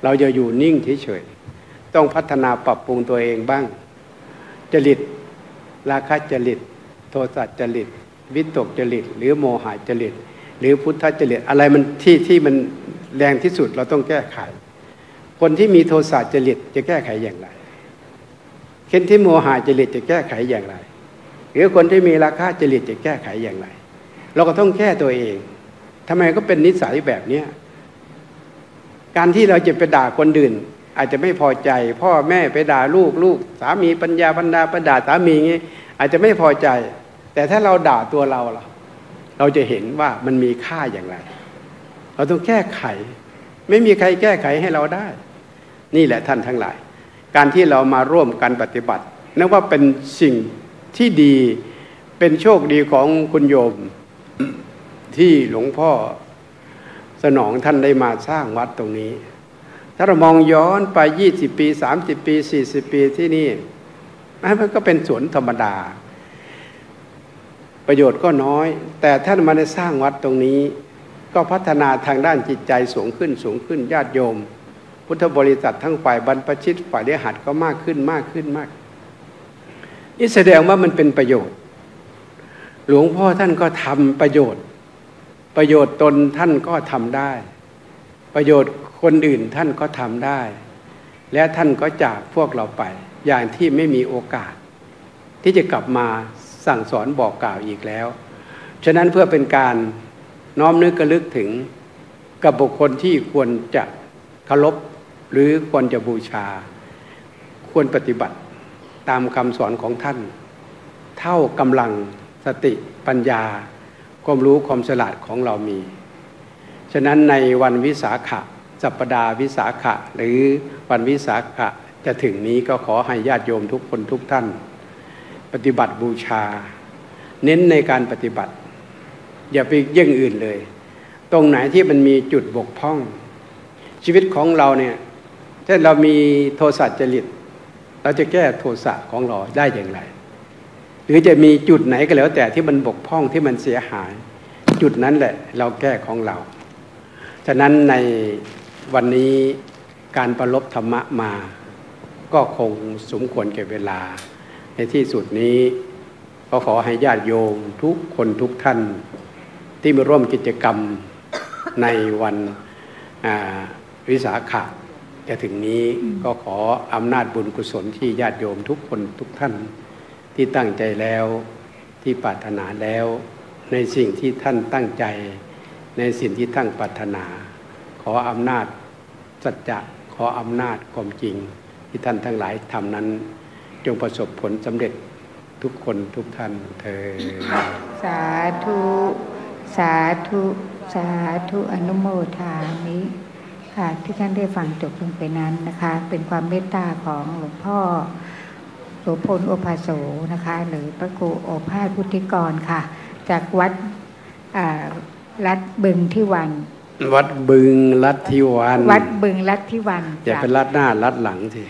เราจะอยู่นิ่งเฉยๆต้องพัฒนาปรับปรุงตัวเองบ้างจริตราคะจริตโทสะจริตวิตกจริตหรือโมหะจริตหรือพุทธจริตอะไรมันที่ที่มันแรงที่สุดเราต้องแก้ไขคนที่มีโทสะจริตจะแก้ไขอย่างไรคนที่โมหะจริตจะแก้ไขอย่างไรหรือคนที่มีราคะจริตจะแก้ไขอย่างไรเราก็ต้องแก้ตัวเองทำไมก็เป็นนิสัยแบบนี้การที่เราจะไปด่าคนอื่นอาจจะไม่พอใจพ่อแม่ไปด่าลูกลูกสามีปัญญาปัญญาประดาสามีอย่างนี้อาจจะไม่พอใจแต่ถ้าเราด่าตัวเราล่ะเราจะเห็นว่ามันมีค่าอย่างไรเราต้องแก้ไขไม่มีใครแก้ไขให้เราได้นี่แหละท่านทั้งหลายการที่เรามาร่วมกันปฏิบัตินับว่าเป็นสิ่งที่ดีเป็นโชคดีของคุณโยมที่หลวงพ่อสนองท่านได้มาสร้างวัดตรงนี้ถ้าเรามองย้อนไปยี่สิบปีสามสิบปีสี่สิบปีที่นี่มันก็เป็นสวนธรรมดาประโยชน์ก็น้อยแต่ท่านมาได้สร้างวัดตรงนี้ก็พัฒนาทางด้านจิตใจสูงขึ้นสูงขึ้นญาติโยมพุทธบริษัททั้งฝ่ายบรรพชิตฝ่ายเลี้ยหัดก็มากขึ้นมากขึ้นมากนี่แสดงว่ามันเป็นประโยชน์หลวงพ่อท่านก็ทำประโยชน์ประโยชน์ตนท่านก็ทำได้ประโยชน์คนอื่นท่านก็ทำได้และท่านก็จากพวกเราไปอย่างที่ไม่มีโอกาสที่จะกลับมาสั่งสอนบอกกล่าวอีกแล้วฉะนั้นเพื่อเป็นการน้อมนึกระลึกถึงกับบุคคลที่ควรจะเคารพหรือควรจะบูชาควรปฏิบัติตามคำสอนของท่านเท่ากำลังสติปัญญา ความรู้ความฉลาดของเรามีฉะนั้นในวันวิสาขะสัปดาห์วิสาขะหรือวันวิสาขะจะถึงนี้ก็ขอให้ญาติโยมทุกคนทุกท่านปฏิบัติบูชาเน้นในการปฏิบัติอย่าไปเย่งอื่นเลยตรงไหนที่มันมีจุดบกพร่องชีวิตของเราเนี่ยถ้าเรามีโทสะจริตเราจะแก้โทสะของเราได้อย่างไรหรือจะมีจุดไหนก็แล้วแต่ที่มันบกพร่องที่มันเสียหายจุดนั้นแหละเราแก้ของเราฉะนั้นในวันนี้การประลบธรรมะมาก็คงสมควรแก่เวลาในที่สุดนี้ก็ขอให้ญาติโยมทุกคนทุกท่านที่มาร่วมกิจกรรมในวันวิสาขะจะถึงนี้ก็ขออำนาจบุญกุศลที่ญาติโยมทุกคนทุกท่านที่ตั้งใจแล้วที่ปรารถนาแล้วในสิ่งที่ท่านตั้งใจในสิ่งที่ท่านปรารถนาขออำนาจสัจจะขออำนาจความจริงที่ท่านทั้งหลายทำนั้นจงประสบผลสำเร็จทุกคนทุกท่านเธอสาธุสาธุสาธุอนุโมทามิค่ะที่ท่านได้ฟังจบลงไปนั้นนะคะเป็นความเมตตาของหลวงพ่อโสพลโอภาโสนะคะหรือพระครูโอภาสพุทธิกรค่ะจากวัดรัฐบึงที่วันวัดบึงรัฐที่วันวัดบึงรัฐที่วันอย่าไปรัดหน้ารัดหลังสิ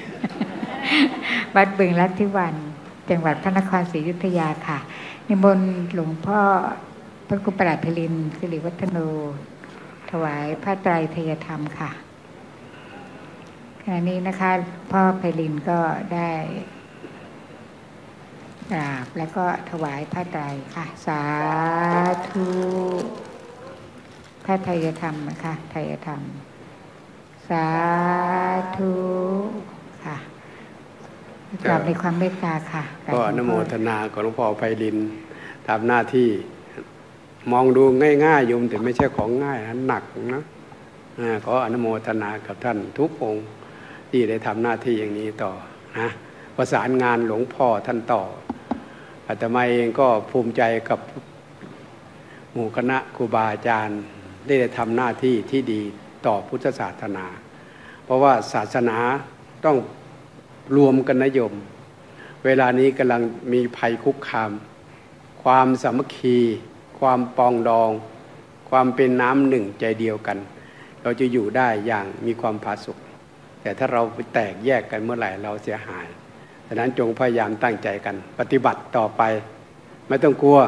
วัดบึงรัฐที่วันจังหวัดพระนครศรีอยุธยาค่ะนิมนต์หลวงพ่อพระครูประหลัดไพลินสิริวัฒโนถวายพระไตรไตรยธรรมค่ะขณะนี้นะคะพ่อไพลินก็ได้กราบแล้วก็ถวายพระไตรค่ะสาธุพระไตรยธรรมนะคะไตรยธรรมสาธุค่ะกราบในความเมตตาค่ะก็อนุโมทนาของหลวงพ่อไพลินทำหน้าที่มองดูง่ายๆโยมแต่ไม่ใช่ของง่ายนะหนักนะขออนุโมทนากับท่านทุกองค์ที่ได้ทำหน้าที่อย่างนี้ต่อนะประสานงานหลวงพ่อท่านต่ออาตมาเองก็ภูมิใจกับหมู่คณะครูบาอาจารย์ได้ทำหน้าที่ที่ดีต่อพุทธศาสนาเพราะว่าศาสนาต้องรวมกันนะโยมเวลานี้กำลังมีภัยคุกคามความสามัคคีความปองดองความเป็นน้ำหนึ่งใจเดียวกันเราจะอยู่ได้อย่างมีความผาสุกแต่ถ้าเราไปแตกแยกกันเมื่อไหร่เราเสียหายฉะนั้นจงพยายามตั้งใจกันปฏิบัติต่อไปไม่ต้องกลัว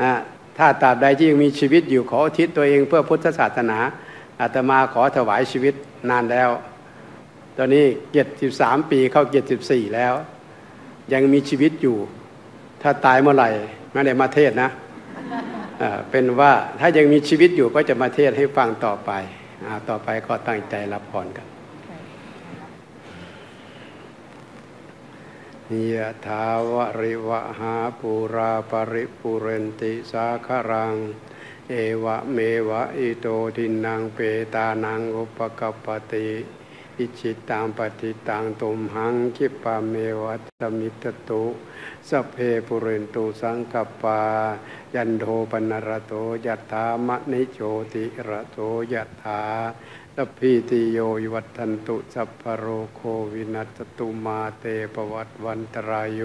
นะถ้าตราบใดที่ยังมีชีวิตอยู่ขออุทิศตัวเองเพื่อพุทธศาสนาอาตมาขอถวายชีวิตนานแล้วตอนนี้เจ็ดสิบสามปีเข้าเจ็ดสิบสี่แล้วยังมีชีวิตอยู่ถ้าตายเมื่อไหร่ไม่ได้มาเทศนะเป็นว่าถ้ายังมีชีวิตอยู่ก็จะมาเทศให้ฟังต่อไปต่อไปก็ตั้งใจรับพรกันยะถาวะริวะหาปูราปริปุเรนติสาครังเอวะเมวะอิโตทินังเปตานังอุปกัปปติอิจิตังปฏิตังตุมหังคิปะเมวัตตมิตตุสัพเพปุเรนตุสังคปายันโทปนรโตยัตถามะนิโชติระโตยัตถาสัพพิติโยวิวัฏฏันตุสัพพะโรโควินัสตุมาเตปวัตวันตรายโย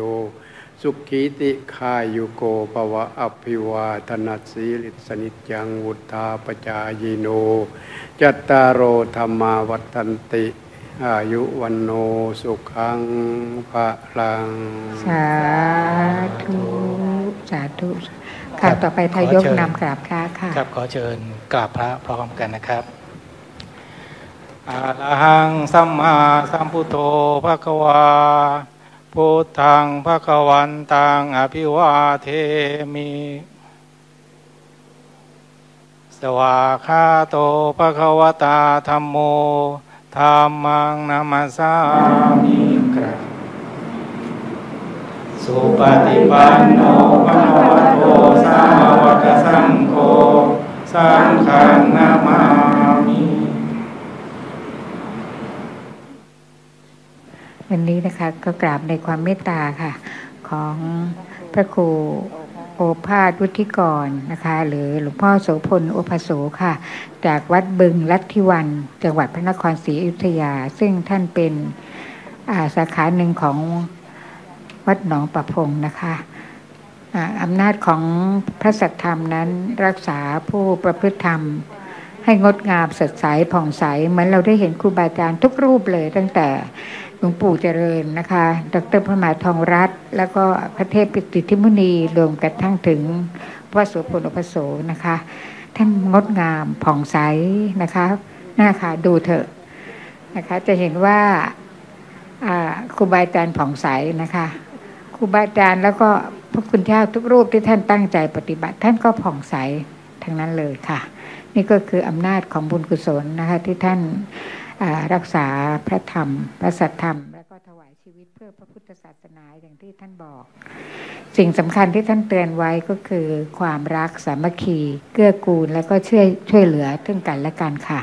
สุขีติคายุโกภวะอภิวาทนาสีลิสนิจังวุธาปจายโนจัตตารโอธรรมาวัฏฏันติอายุวันโนสุขังภะลังสาธุสาธุค่ะต่อไปทายกนำกราบพระค่ะครับขอเชิญกราบพระพร้อมกันนะครับอะระหังสัมมาสัมพุทโธภะคะวาพุทธังภะคะวันตังอภิวาเทมิสวาคาโตภะคะวตาธัมโมธัมมังนะมัสสามิสุปฏิปันโนภะคะวะโตสาวกสังโฆสังฆังนะมามิวันนี้นะคะก็กราบในความเมตตาค่ะของพระครูโอ โอภาสวุฒิกรนะคะหรือหลวงพ่อโสพลโอภโสค่ะจากวัดบึงลัทธิวันจังหวัดพระนครศรีอยุธยาซึ่งท่านเป็นสาขาหนึ่งของวัดหนองประพงนะคะอำนาจของพระสัทธรรมนั้นรักษาผู้ประพฤติธรรมให้งดงามสดใสผ่องใสเหมือนเราได้เห็นครูบาอาจารย์ทุกรูปเลยตั้งแต่หลวงปู่เจริญนะคะดร.พระมหาทองรัตน์แล้วก็พระเทพปิติทิมุนีรวมกันทั้งถึงพระโสพลโอภโสนะคะท่านงดงามผ่องใสนะคะหน้าค่ะดูเถอะนะคะจะเห็นว่าครูบาอาจารย์ผ่องใสนะคะครูบาอาจารย์แล้วก็พระคุณเจ้าทุกรูปที่ท่านตั้งใจปฏิบัติท่านก็ผ่องใสทั้งนั้นเลยค่ะนี่ก็คืออำนาจของบุญกุศลนะคะที่ท่านรักษาพระธรรมพระสัทธรรมแล้วก็ถวายชีวิตเพื่อพระพุทธศาสนาอย่างที่ท่านบอกสิ่งสำคัญที่ท่านเตือนไว้ก็คือความรักสามัคคีเกื้อกูลแล้วก็ช่วยช่วยเหลือซึ่งกันและกันค่ะ